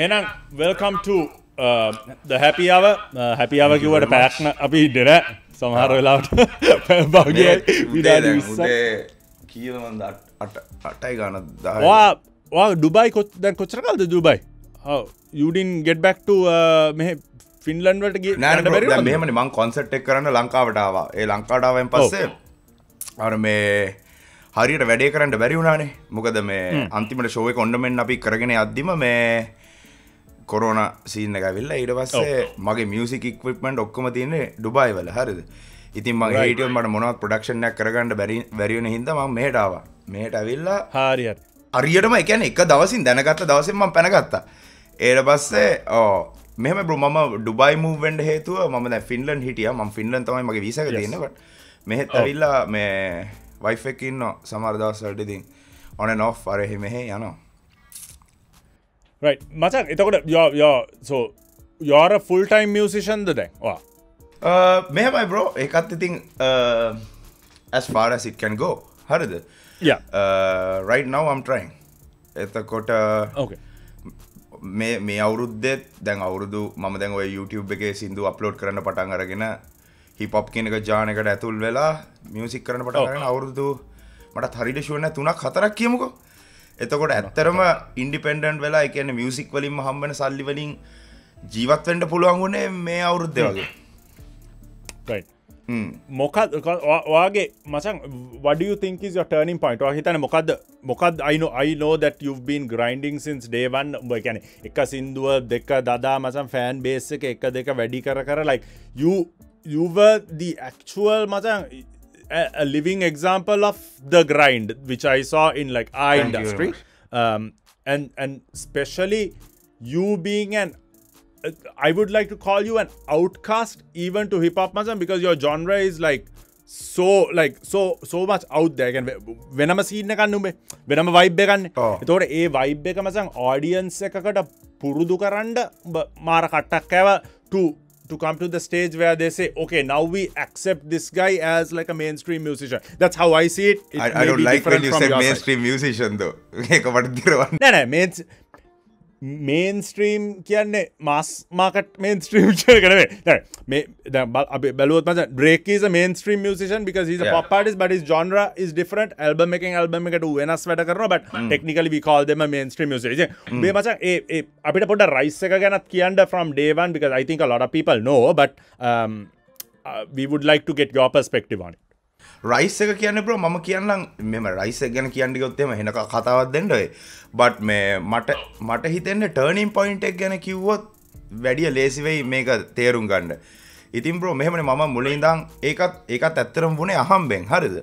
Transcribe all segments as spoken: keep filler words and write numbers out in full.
Enang, welcome to uh, the happy hour. Uh, happy hour की वाला pack ना अभी डिना समारोह लाउट बाकी विदाई उसे कियो मंदा अट अटाई गाना दाह वाह वाह दुबई को दें कुछ रखा था Dubai how you didn't get back to uh, me Finland वट गे ना ना मैं मने मांग कॉन्सर्ट टेक करना लंका वटा आवा ये लंका डावा एम पस्से और मैं හරියට වැඩේ කරන්න බැරි වුණානේ. මොකද මේ අන්තිමට ෂෝ එක ඔන්න මෙන්න අපි කරගෙන යද්දිම මේ කොරෝනා සීන් එක ඇවිල්ලා ඊට පස්සේ මගේ මියුසික් ඉක්විප්මන්ට් ඔක්කොම තියෙන්නේ ඩුබායි වල. හරිද? ඉතින් මම හේටියෝ මට මොනවත් ප්‍රොඩක්ෂන් එකක් කරගන්න බැරි බැරි වෙන හින්දා මම මෙහෙට ආවා. මෙහෙට ඇවිල්ලා හරියට. හරියටම ඒ කියන්නේ එක දවසින් දැනගත්ත දවසෙන් මම පැනගත්තා. ඊට පස්සේ ඔව් මෙහෙම බ්‍රෝ මම ඩුබායි මූව් වෙන්න හේතුව මම දැන් ෆින්ලන්ඩ් හිටියා. මම ෆින්ලන්ඩ් තමයි මගේ වීසා එක තියෙන්නේ. බට් මෙහෙත් ඇවිල්ලා මේ वाइफ एक इन ना समार दास सर्दी दिन ऑन एंड ऑफ आरे ही में है यानो राइट मचान इतना कुछ या या so you are a full time musician the time वाह मैं भाई ब्रो एक आते thing as far as it can go her the या right now I am trying इतना कुछ ओके मैं मैं आवृत्ति दें दें आवृत्ति मामा दें वो यूट्यूब के सिंधु अपलोड करना पटांगा रखना हिप हॉप के जाने का ऐतुल वेला म्यूजिक करने पड़ा करना और तो मटा थरी डे शो ने तूना खतरा किया मुको इतना कोट ऐतरम इंडिपेंडेंट वेला एक ऐने म्यूजिक वाली में हम बने साली वाली जीवात वेंडे पुलवांगों ने मैं और दे आगे राइट मोका वागे मचांग what do you think is your turning point और हिताने मोका मोका I know I know that you have been grinding since day one like यानी एक्का सिंधु देखा दादा मचांग फैन बेस से के एक्का देखा वेडी कर कर like you you were the actual macam a, a living example of the grind which I saw in like our Thank industry um and and especially you being an uh, I would like to call you an outcast even to hip hop macam because your genre is like so like so so much out there again wenama scene එක ගන්න උඹේ wenama vibe එක ගන්න. ඒතකොට ඒ vibe එක macam audience එකකට පුරුදු කරන්න උඹ මාර කට්ටක් ඇව to to come to the stage where they say okay now we accept this guy as like a mainstream musician. That's how I see it, it I, I don't like when you say mainstream side. musician though no no main mainstream කියන්නේ mass market mainstream කියන නේ මේ දැන් අපි බැලුවොත් මචං Drake is a mainstream musician because he's a yeah. pop artist but his genre is different album එකෙන් album එකට වෙනස් වැඩ කරනවා but mm. technically we call them a mainstream musician. මේ මචං ඒ ඒ අපිට පොඩ rise එක ගැනත් කියන්න from day one because I think a lot of people know but um, uh, we would like to get your perspective on it. Rice එක කියන්නේ bro මම කියන්නම් මෙම රයිස් එක ගැන කියන්න ගියොත් එහෙම වෙන කතාවක් දෙන්න ඔය බට් මේ මට මට හිතෙන්නේ ටර්නින් පොයින්ට් එක ගැන කිව්වොත් වැඩිය ලේසි වෙයි මේක තේරුම් ගන්න. ඉතින් බ්‍රෝ මෙහෙමනේ මම මුලින් ඉඳන් ඒකත් ඒකත් ඇත්තටම වුණේ අහම්බෙන්. හරිද?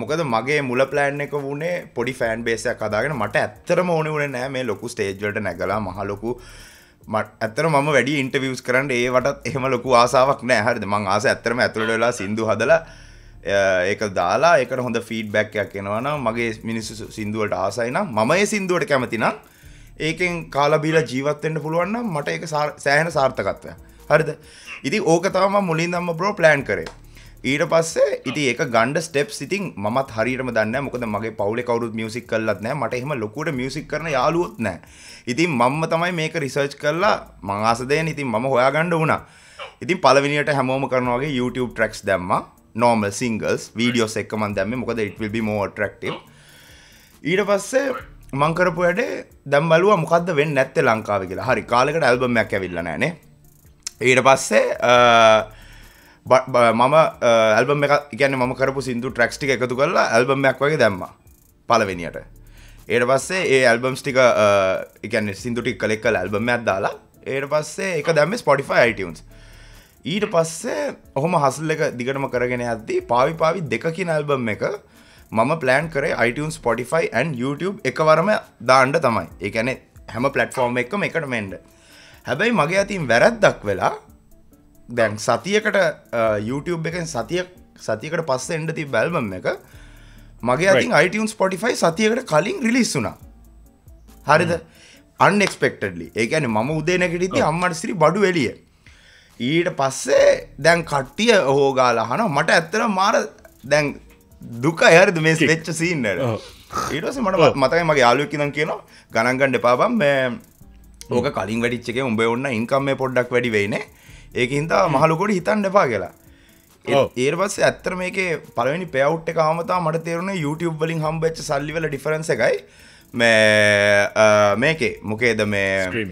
මොකද මගේ මුල ප්ලෑන් එක වුණේ පොඩි ෆෑන් බේස් එකක් හදාගෙන මට ඇත්තටම ඕනේ වුණේ නැහැ මේ ලොකු ස්ටේජ් වලට නැගලා මහ ලොකු මට ඇත්තටම මම වැඩි ඉන්ටර්විව්ස් කරන්න ඒ වටත් එහෙම ලොකු ආසාවක් නැහැ. හරිද? මං ආස ඇත්තටම ඇතුළට වෙලා සින්දු හදලා ඒක දාලා ඒකට හොඳ ෆීඩ්බැක් එකක් එනවා නම් මගේ මිනිස්සු සින්දු වලට ආසයි නම් මම ඒ සින්දුවට කැමති නම් ඒකෙන් කාලා බීලා ජීවත් වෙන්න පුළුවන් නම් මට ඒක සෑහෙන සාර්ථකත්වයක්. හරිද? ඉතින් ඕක තමයි මම මුලින් ඉඳන්ම බ්‍රෝ ප්ලෑන් කරේ. ඊට පස්සේ ඉතින් ඒක ගන්න ස්ටෙප්ස් ඉතින් මමත් හරියටම දන්නේ නැහැ. මොකද මගේ පවුලේ කවුරුත් මියුසික් කරලත් නැහැ. මට එහෙම ලොකුවට මියුසික් කරන යාළුවොත් නැහැ. ඉතින් මම්ම තමයි මේක රිසර්ච් කරලා මං ආස දෙන්නේ. ඉතින් මම හොයාගන්න වුණා. ඉතින් පළවෙනියට හැමෝම කරනවා වගේ YouTube tracks දැම්මා. normal singles videos එක මම දැම්මේ. මොකද it will be more attractive. ඊට පස්සේ මං කරපු වැඩේ දැන් බලුවා මොකද්ද වෙන්නේ නැත්තේ ලංකාවේ කියලා. හරි කාලයකට ඇල්බම් එකක් ඇවිල්ලා නැහැ නේ. ඊට පස්සේ මම ඇල්බම් එක කියන්නේ මම කරපු සින්දු ට්‍රැක්ස් ටික එකතු කරලා ඇල්බම් එකක් වගේ දැම්මා පළවෙනියට. ඊට පස්සේ ඒ ඇල්බම්ස් ටික ඒ කියන්නේ සින්දු ටික කලෙක්ට් කරලා ඇල්බම් එකක් දාලා ඊට පස්සේ ඒක දැම්මේ Spotify iTunes. ඊට පස්සේ ඔහොම හසල් එක දිගටම කරගෙන යද්දී පාවි පාවි දෙක කියන ඇල්බම් එක මම ප්ලෑන් කරේ iTunes Spotify and YouTube එකවරම දාන්න තමයි. ඒ කියන්නේ හැම platform එකකම එකට මෙන්න. හැබැයි මගේ අතින් වැරද්දක් වෙලා දැන් සතියකට YouTube එකෙන් සතිය සතියකට පස්සේ එන්න තිබ්බ ඇල්බම් එක මගේ අතින් iTunes Spotify සතියකට කලින් රිලීස් වුණා. හරිද? unexpectedly. ඒ කියන්නේ මම උදේ නැගිටිද්දී අම්මට සිරි බඩු එළිය. ඊට පස්සේ දැන් කට්ටිය හොගාලා අහනවා මට ඇත්තටම මාර දැන් දුක හරිද මේ වෙච්ච සීන් වල. ඊට පස්සේ මට මතකයි මගේ යාළුවෙක් ඉඳන් කියනවා ගණන් ගන්න එපා බං මේ ඕක කලින් වැඩිච්ච එකේ උඹේ ඕන්න ඉන්කම් මේ පොඩ්ඩක් වැඩි වෙයිනේ. ඒකෙන් හින්දා මහලු කොට හිතන්න එපා කියලා. ඊට පස්සේ ඇත්තට මේකේ පළවෙනි පේ අවුට් එක ආවම තමයි මට තේරුණේ YouTube වලින් හම්බෙච්ච සල්ලි වල ඩිෆරන්ස් එකයි මේ මේකේ මොකේද මේ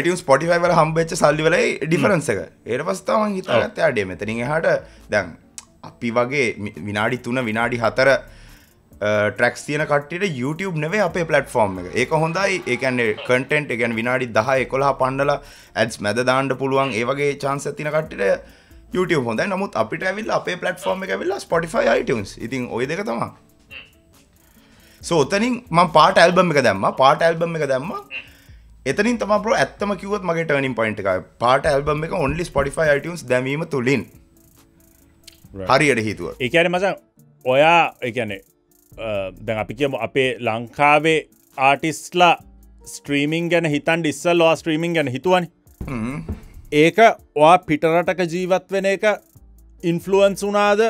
iTunes Spotify වල හම්බෙච්ච සල්ලි වලයි ඩිෆරන්ස් එක. ඊට පස්සේ තමයි මම හිතාගත්තේ ආඩේ මෙතනින් එහාට දැන් අපි වගේ විනාඩි තුන විනාඩි හතර ට්‍රැක්ස් තියෙන කට්ටියට YouTube නෙවෙයි අපේ platform එක. ඒක හොඳයි. ඒ කියන්නේ content ඒ කියන්නේ විනාඩි දහ එකොළහ පන්නලා ads මැද දාන්න පුළුවන්. ඒ වගේ chance එක තියෙන කට්ටියට YouTube හොඳයි. නමුත් අපිට ඇවිල්ලා අපේ platform එක ඇවිල්ලා Spotify iTunes. ඉතින් ওই දෙක තමයි. So උතනින් මම part album එක දැම්මා. part album එක දැම්මා. එතනින් තමයි bro ඇත්තම කිව්වොත් මගේ turning point එක ආවේ. part album එක only Spotify iTunes දැමීම තුලින්. හරියට හිතුවා. ඒ කියන්නේ මචං ඔයා ඒ කියන්නේ දැන් අපි කියමු අපේ ලංකාවේ artist ලා streaming ගැන හිතන් ඉස්සල්ලා streaming ගැන හිතුවනේ. හ්ම්. ඒක ඔයා පිටරටක ජීවත් වෙන එක ඉන්ෆ්ලුවන්ස් වුණාද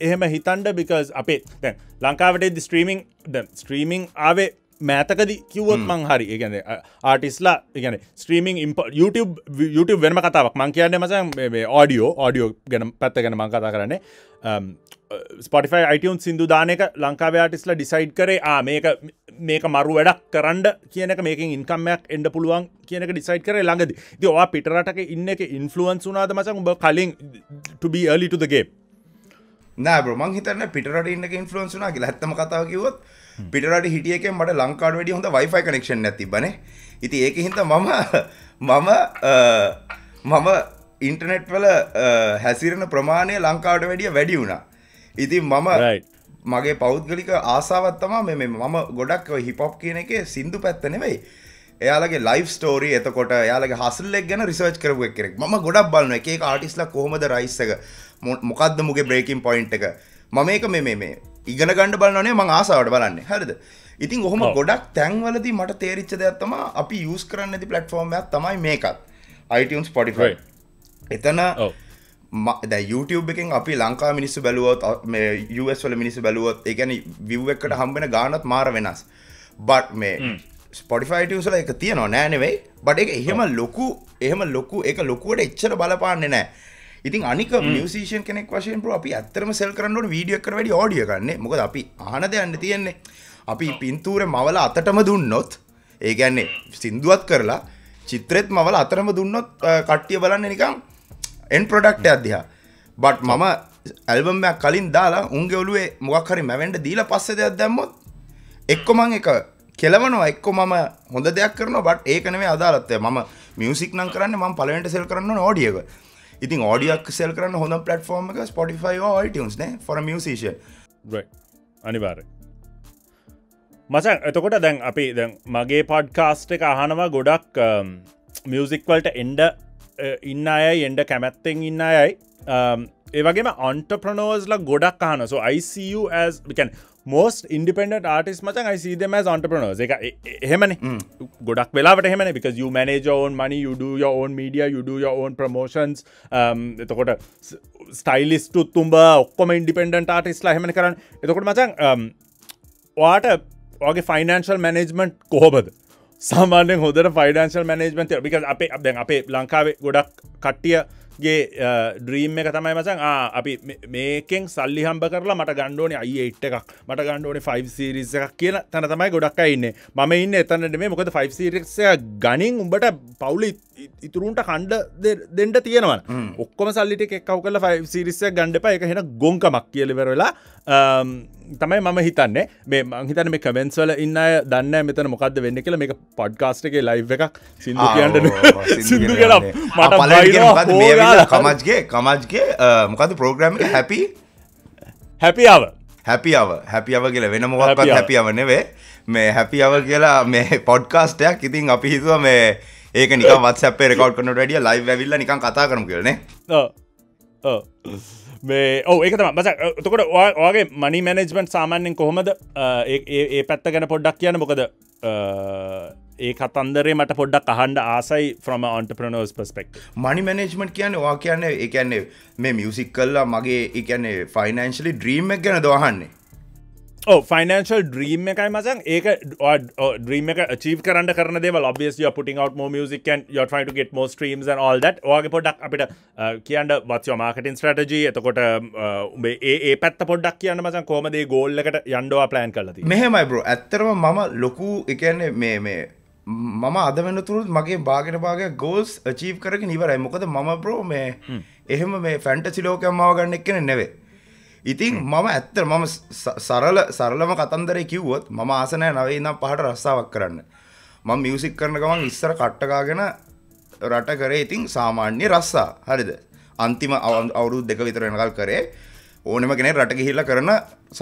එහෙම හිතන්න because අපේ දැන් ලංකාවට ස්ට්‍රීමින් දැන් ස්ට්‍රීමින් ආවේ මෑතකදී කිව්වොත් මං හරි ඒ කියන්නේ ආටිස්ලා ඒ කියන්නේ ස්ට්‍රීමින් YouTube YouTube වෙනම කතාවක් මං කියන්නේ මචං මේ ඔඩියෝ ඔඩියෝ ගැන පැත්ත ගැන මං කතා කරන්නේ Spotify iTunes සින්දු දාන එක ලංකාවේ ආටිස්ලා ඩිසයිඩ් කරේ ආ මේක මේක මරු වැඩක් කරන්න කියන එක මේකින් ඉන්කම්මයක් එන්න පුළුවන් කියන එක ඩිසයිඩ් කරේ ළඟදී. ඉතින් ඔයා පිටරටක ඉන්න එක ඉන්ෆ්ලුවන්ස් වුණාද මචං උඹ කලින් to be early to the game? නෑ බ්‍රෝ මං හිතන්නේ පිටරට ඉන්න එක ඉන්ෆ්ලුවන්ස් වුණා කියලා. ඇත්තම කතාව කිව්වොත් පිටරට හිටිය එකෙන් මට ලංකාවට වැඩිය හොඳ Wi-Fi connection එකක් තිබ්බනේ. ඉතින් ඒකෙන් හින්දා මම මම මම ඉන්ටර්නෙට් වල හැසිරෙන ප්‍රමාණය ලංකාවට වැඩිය වැඩි වුණා. ඉතින් මම මගේ පෞද්ගලික ආසාවත් තමයි මේ මම ගොඩක් හිප් හොප් කියන එකේ සින්දු පැත්ත නෙවෙයි. එයාලගේ ලයිෆ් ස්ටෝරි එතකොට එයාලගේ හසල් එක ගැන රිසර්ච් කරපු එක්කෙනෙක්. මම ගොඩක් බලනවා එක එක ආටිස්ට්ලා කොහොමද රයිස් එක මොකද්ද මුගේ බ්‍රේකින් පොයින්ට් එක. මම මේක මේ මේ ඉගෙන ගන්න බලනවා නේ මම ආසාවට බලන්නේ. හරිද? ඉතින් ඔහොම ගොඩක් තැන්වලදී මට තේරිච්ච දෙයක් තමයි අපි යූස් කරන්නේ නැති platform එකක් තමයි මේකත්. iTunes Spotify. එතන YouTube එකෙන් අපි ලංකා මිනිස්සු බැලුවොත් මේ යු එස් වල මිනිස්සු බැලුවොත් ඒ කියන්නේ view එකකට හම්බෙන ගාණත් මාර වෙනස්. but මේ Spotify iTunes වල එක තියනවා නෑ නෙවෙයි. but ඒක එහෙම ලොකු එහෙම ලොකු ඒක ලොකුවට එච්චර බලපාන්නේ නෑ. ඉතින් අනික musician කෙනෙක් වශයෙන් bro අපි ඇත්තටම sell කරන්න ඕනේ video එකකට වැඩි audio ගන්න. මොකද අපි අහන දෙයක් තියෙන්නේ. අපි පින්තූරේ මවල අතටම දුන්නොත් ඒ කියන්නේ සින්දුවත් කරලා චිත්‍රෙත් මවල අතටම දුන්නොත් කට්ටිය බලන්නේ නිකන් end product අධ්‍යා but මම ඇල්බම් එකක් කලින් දාලා උන්ගේ ඔළුවේ මොකක් හරි මැවෙන්න දීලා පස්සේ දෙයක් දැම්මොත් එක්ක මම එක කෙලවනවා එක්ක මම හොඳ දෙයක් කරනවා but ඒක නෙමෙයි අදාළත්වය මම music නම් කරන්නේ මම පළවෙනිට sell කරන්න ඕන audio එක. ඉතින් audio එක sell කරන්න හොඳම platform එක Spotify or iTunes නේ for a musician. right අනිවාර්යයෙන්. මචං එතකොට දැන් අපි දැන් මගේ podcast එක අහනවා ගොඩක් music වලට end ඉන්න අයයි එන්ඩ කැමැත්තෙන් ඉන්න අයයි ඒවගේම අන්ටප්‍රනෝස්ල ගොඩක් අහන so I see you as we can most independent artists මචං I see them as entrepreneurs එක එහෙමනේ ගොඩක් වෙලාවට එහෙමනේ because you manage your own money you do your own media you do your own promotions එතකොට ස්ටයිලිස්ට් උතුඹ ඔක්කොම independent ආටිස්ලා එහෙමනේ කරන්නේ එතකොට මචං ඔයාට ඔයාගේ ෆයිනෑන්ෂල් මැනේජ්මන්ට් කොහොමද සාමාන්‍යෙන් හොදර ෆයිඩන්ශල් මනේජ්මන්ත ික අපේ දැන් අපේ ලංකාවේ ගොඩක් කට්ටියගේ ද්‍රීම් එක තමයි මසන් අපි මේකෙන් සල්ලි හම්බ කරලා මට ගණ්ඩෝන අයිඒට් එකක් මට ගණ්ඩෝන ෆයිව සිරිස එකක් කියන තැන තමයි ගොඩක් ඉන්න ම ඉන්න එතන්නට මේ මොකද ෆයිව සිරික්ය ගනින් උඹට පවුලි ඉතුරුන්ට කණ්ඩ දෙන්නට තියෙනවා ඔක්කොම සල්ලිට එකව කල ෆයිව සිරිසය ගණ්ඩප එක හෙන ගොංකමක් කියලිවරලා තමයි මම හිතන්නේ මේ මංහිතන මේ කමෙන්ස්වල ඉන්න දන්න මෙතන මොකක්ද වෙන්න කියල මේ පොඩ්කාස්ට එකේ ලයිව් එකක් සිදු කියන්න සිදු කර මට කමජ්ගේ කමජ්ගේ මොකද ප්‍රෝග්‍රම් හැපි හැපි අව හැපි අව හැපි අව කියල වෙන මොකක්ත් හැපි අව නෙවේ මේ හැපි අව කියලා මේ පොඩ්කාස්ටයක් ඉතින් අපි හිතුව මේ ඒක නික වත්සැපේ රෙකෝඩ් කරනට වැඩිය ලයිව් ඇවිල්ලා නිකන් කතා කරමු කියලනේ මේ ඔව් ඒක තමයි මචං එතකොට ඔයාගේ මනි මැනේජ්මන්ට් සාමාන්‍යයෙන් කොහොමද ඒ ඒ පැත්ත ගැන පොඩ්ඩක් කියන්න මොකද ඒ කතන්දරේ මට පොඩ්ඩක් අහන්න ආසයි from an entrepreneur's perspective. Money management කියන්නේ ඔයා කියන්නේ ඒ කියන්නේ මේ music කරලා මගේ ඒ කියන්නේ financially dream එක ගැනද අහන්නේ? ඔව් financial dream එකයි මචං. ඒක dream එක achieve කරන්න කරන දේවල් obviously you are putting out more music and you are trying to get more streams and all that. ඔයාගේ පොඩ්ඩක් අපිට කියන්න what's your marketing strategy? එතකොට මේ ඒ ඒ පැත්ත පොඩ්ඩක් කියන්න මචං කොහමද මේ goal එකට යන්න ඔයා plan කරලා තියෙන්නේ? මෙහෙමයි bro. ඇත්තටම මම ලොකු ඒ කියන්නේ මේ මේ මම අද වෙනතුරුත් මගේ භාගයට භාගයක් goals achieve කරගෙන ඉවරයි. මොකද මම bro මේ එහෙම මේ fantasy ලෝකයක් මාව ගන්න එක්කනේ නෙවෙයි. ඉතින් මම ඇත්තට මම සරල සරලම කතන්දරේ කිව්වොත් මම ආස නැහැ නවයේ ඉඳන් පහට රස්සාවක් කරන්න. මම music කරන ගමන් ඉස්සර කට්ට ගාගෙන රට කරේ ඉතින් සාමාන්‍ය රස්සා. හරිද? අන්තිම අවුරුදු දෙක විතර වෙනකල් කරේ ඕනෙම කෙනෙක් රට ගිහිල්ලා කරන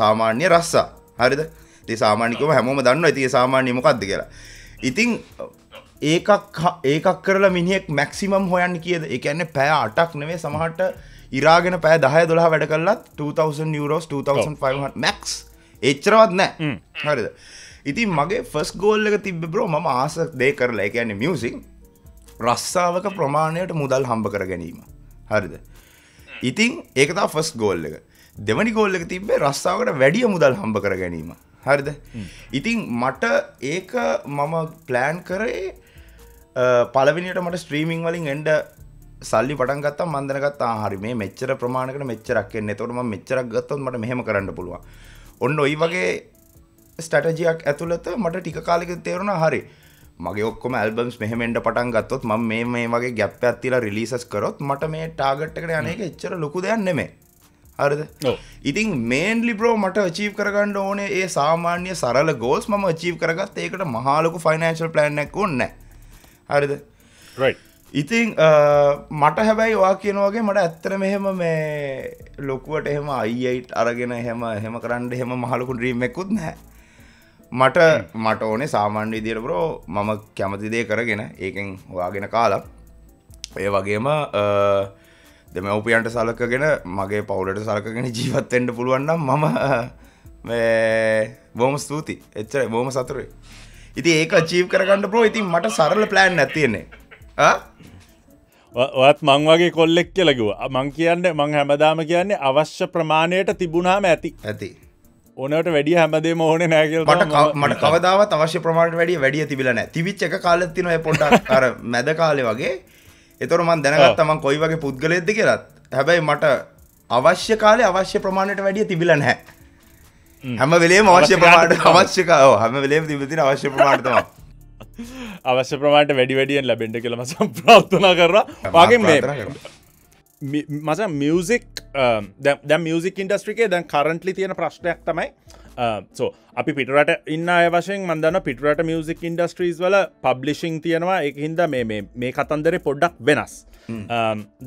සාමාන්‍ය රස්සා. හරිද? ඉතින් සාමාන්‍යකම හැමෝම දන්නවා ඉතින් ඒ සාමාන්‍ය මොකක්ද කියලා. ඉතින් ඒකක් ඒකක් කරලා මිනිහෙක් මැක්සිමම් හොයන්න කියද? ඒ කියන්නේ පැය අටක් නෙවෙයි සමහරට ඉරාගෙන පැය දහ දොළහ වැඩ කළාත් two thousand euros two thousand five hundred max එච්චරවත් නැහැ. හරිද? ඉතින් මගේ ෆස්ට් ගෝල් එක තිබ්බේ bro මම ආස දෙය කරලා. ඒ කියන්නේ මියුසික් රස්සාවක ප්‍රමාණයට මුදල් හම්බ කර ගැනීම. හරිද? ඉතින් ඒක තමයි ෆස්ට් ගෝල් එක. දෙවනි ගෝල් එක තිබ්බේ රස්සාවකට වැඩි මුදල් හම්බ කර ගැනීම. හරිද? ඉතින් මට ඒක මම ප්ලෑන් කරේ පළවෙනියට මට ස්ට්‍රීමින් වලින් එන්න සල්ලි පටන් ගත්තා. මම දැනගත්තා හරි මේ මෙච්චර ප්‍රමාණයකට මෙච්චරක් එන්නේ. එතකොට මම මෙච්චරක් ගත්තොත් මට මෙහෙම කරන්න පුළුවන්. ඔන්න ওই වගේ ස්ට්‍රැටජියක් ඇතුළත මට ටික කාලෙකට තේරුණා හරි මගේ ඔක්කොම ඇල්බම්ස් මෙහෙම එන්න පටන් ගත්තොත් මම මේ මේ වගේ ગેප් එකක් තියලා රිලීසස් කරොත් මට මේ ටාගට් එකට යන්නේ ඒක එච්චර ලොකු දෙයක් නෙමෙයි. හරිද? ඉතින් මේන්ලි බ්‍රෝ මට achieve කරගන්න ඕනේ ඒ සාමාන්‍ය සරල goals මම achieve කරගත්ත. ඒකට මහා ලොකු financial plan එකක් ඕනේ නැහැ. හරිද? right. ඉතින් මට හැබැයි ඔයා කියන වගේ මට ඇත්තට මෙහෙම මේ ලොකුවට එහෙම අයියයිට් අරගෙන එහෙම එහෙම කරන්න එහෙම මහා ලොකු dream එකකුත් නැහැ. මට මට ඕනේ සාමාන්‍ය විදියට බ්‍රෝ මම කැමති දේ කරගෙන ඒකෙන් හොයාගෙන කාලා ඒ වගේම දෙම ඔපියන්ට සලකගෙන මගේ පවුලට සලකගෙන ජීවත් වෙන්න පුළුවන් නම් මම බොහොම ස්තුතියි. එච්චරයි බොහොම සතුටුයි. ඉතින් ඒක achieve කරගන්න bro. ඉතින් මට සරල plan එකක් තියෙන්නේ. ආ ඔයත් මං වගේ කොල්ලෙක් කියලා කිව්වා. මං කියන්නේ මං හැමදාම කියන්නේ අවශ්‍ය ප්‍රමාණයට තිබුණාම ඇති. ඇති. ඕනෑමට වැඩිය හැමදේම ඕනේ නැහැ කියලා මට මට කවදාවත් අවශ්‍ය ප්‍රමාණයට වැඩිය වැඩිය තිබිලා නැහැ. තිවිච් එක කාලෙත් තියෙනවා ඒ පොඩ්ඩක් අර මැද කාලේ වගේ. එතකොට මම දැනගත්ත මම කොයි වගේ පුද්ගලයෙක්ද කියලා. හැබැයි මට අවශ්‍ය කාලේ අවශ්‍ය ප්‍රමාණයට වැඩිය තිබිලා නැහැ. හැම වෙලේම අවශ්‍ය ප්‍රමාණයට අවශ්‍ය ඔව් හැම වෙලේම තිබෙ තියෙන අවශ්‍ය ප්‍රමාණය තමයි. අවශ්‍ය ප්‍රමාණයට වැඩි වැඩියෙන් ලැබෙන්න කියලා මම ප්‍රාර්ථනා කරනවා. වාගේ මේ මචං මියුසික් දැන් දැන් මියුසික් ඉන්ඩස්ට්‍රි එකේ දැන් කරන්ට්ලි තියෙන ප්‍රශ්නයක් තමයි සෝ අපි පිටරට ඉන්න අය වශයෙන් මම දන්නවා පිටරට මියුසික් ඉන්ඩස්ට්‍රීස් වල පබ්ලිෂින් තියෙනවා. ඒකින්ද මේ මේ මේ කතන්දරේ පොඩ්ඩක් වෙනස්.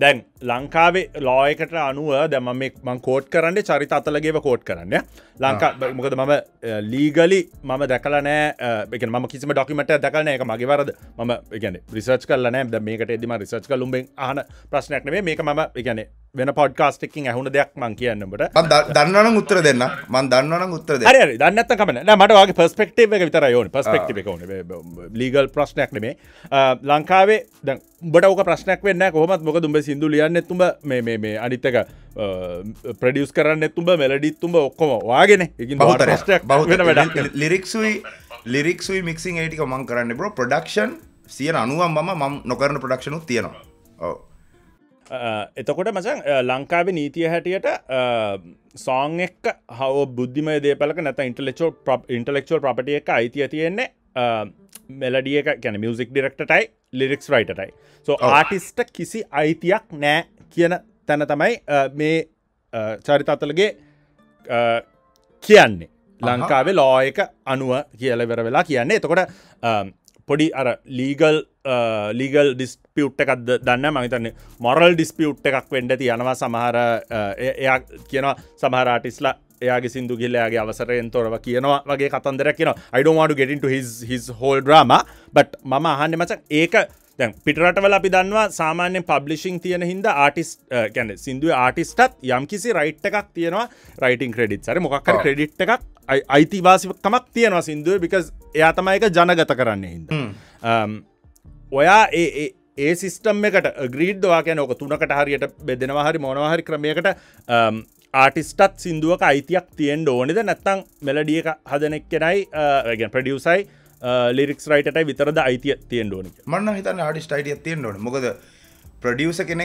දැන් ලංකාවේ ලෝ එකට අනුව දැන් මම මේ මම කෝට් කරන්නේ චරිත අතලගේව කෝට් කරන්නේ. ලංකා මොකද මම ලීගලි මම දැකලා නැහැ. ඒ කියන්නේ මම කිසිම ડોකියුමන්ට් එකක් දැකලා නැහැ. ඒක මගේ වරද. මම ඒ කියන්නේ රිසර්ච් කරලා නැහැ. දැන් මේකට එද්දි මම රිසර්ච් කරලා උඹෙන් අහන ප්‍රශ්නයක් නෙමෙයි. මේක මම ඒ කියන්නේ වෙන පොඩ්කාස්ට් එකකින් ඇහුණ දෙයක් මම කියන්නේ උඹට. මම දන්නවනම් උත්තර දෙන්න. මම දන්නවනම් උත්තර දෙන්න. හරි හරි. දන්නේ නැත්නම් කමන්න. නෑ මට ඔයාගේ perspective එක විතරයි ඕනේ. perspective එක ඕනේ. ලීගල් ප්‍රශ්නයක් නෙමෙයි. ලංකාවේ දැන් උඹට ඕක ප්‍රශ්නයක් වෙන්නේ නැහැ කොහොමත්. මොකද උඹ සින්දු ලියන්නෙත් උඹ මේ මේ මේ අනිත් එක ප්‍රොඩියුස් කරන්නෙත් උඹ මෙලඩිත් උඹ ඔක්කොම ඔයාගේනේ. ඒකින් බහුතරයක් වෙන වැඩක්. ලිරික්ස් උයි ලිරික්ස් උයි මික්සින් ඒ ටික මම කරන්නේ bro. production ninety මම මම නොකරන production උත් තියෙනවා. ඔව්. එතකොට මචං ලංකාවේ නීතිය හැටියට සෝන් එක්ක හව බුද්ධිමය දේපලක නැත ඉන්ටලෙක්චුවල් ඉන්ටලෙක්චුවල් ප්‍රොපර්ටි එක අයිතිය තියෙන්නේ මෙලඩිය එක කියන්නේ මියුසික් ඩිරෙක්ටර්ටයි ලිරික්ස් රයිටර්ටයි. සෝ ආටිස්ට් කිසි අයිතියක් නැහැ කියන තැන තමයි මේ චරිත අතලගේ කියන්නේ. ලංකාවේ ලෝ එක අනුව කියලා ඉවර වෙලා කියන්නේ. එතකොට පොඩි අර ලීගල් ලීගල් ඩිස්පියුට් එකක් දන්න මම හිතන්නේ මොරල් ඩිස්පියුට් එකක් වෙන්න ඇති. යනවා සමහර එයා කියනවා සමහර ආටිස්ලා එයාගේ සින්දු ගිහලා එයාගේ අවසරයෙන් තොරව කියනවා වගේ කතන්දරයක් කියනවා. I don't want to get into his his whole drama but මම අහන්නේ මචං ඒක දැන් පිටරටවල අපි දන්නවා සාමාන්‍යයෙන් පබ්ලිෂින් තියෙන හින්දා ආටිස්ට් කියන්නේ සින්දුවේ ආටිස්ට්ටත් යම්කිසි රයිට් එකක් තියෙනවා රයිටින් ක්‍රෙඩිට්ස් හරි මොකක් හරි ක්‍රෙඩිට් එකක් අයිතිවාසිකමක් තියෙනවා සින්දුවේ because එයා තමයි ඒක ජනගත කරන්නේ හින්දා ඔයා ඒ ඒ සිස්ටම් එකට agreed ඔයා කියන්නේ ඔක තුනකට හරියට බෙදෙනවා හරි මොනවා හරි ක්‍රමයකට ආටිස්ට්ටත් සින්දුවක අයිතියක් තියෙන්න ඕනේද නැත්නම් මෙලඩි එක හදන එක්කෙනයි يعني ප්‍රොඩියුසර්යි लिरिक्स राइटट वितरद आईती तीन मना हिता आर्टिस्ट आईटी तीन मुगद प्रोड्यूसर के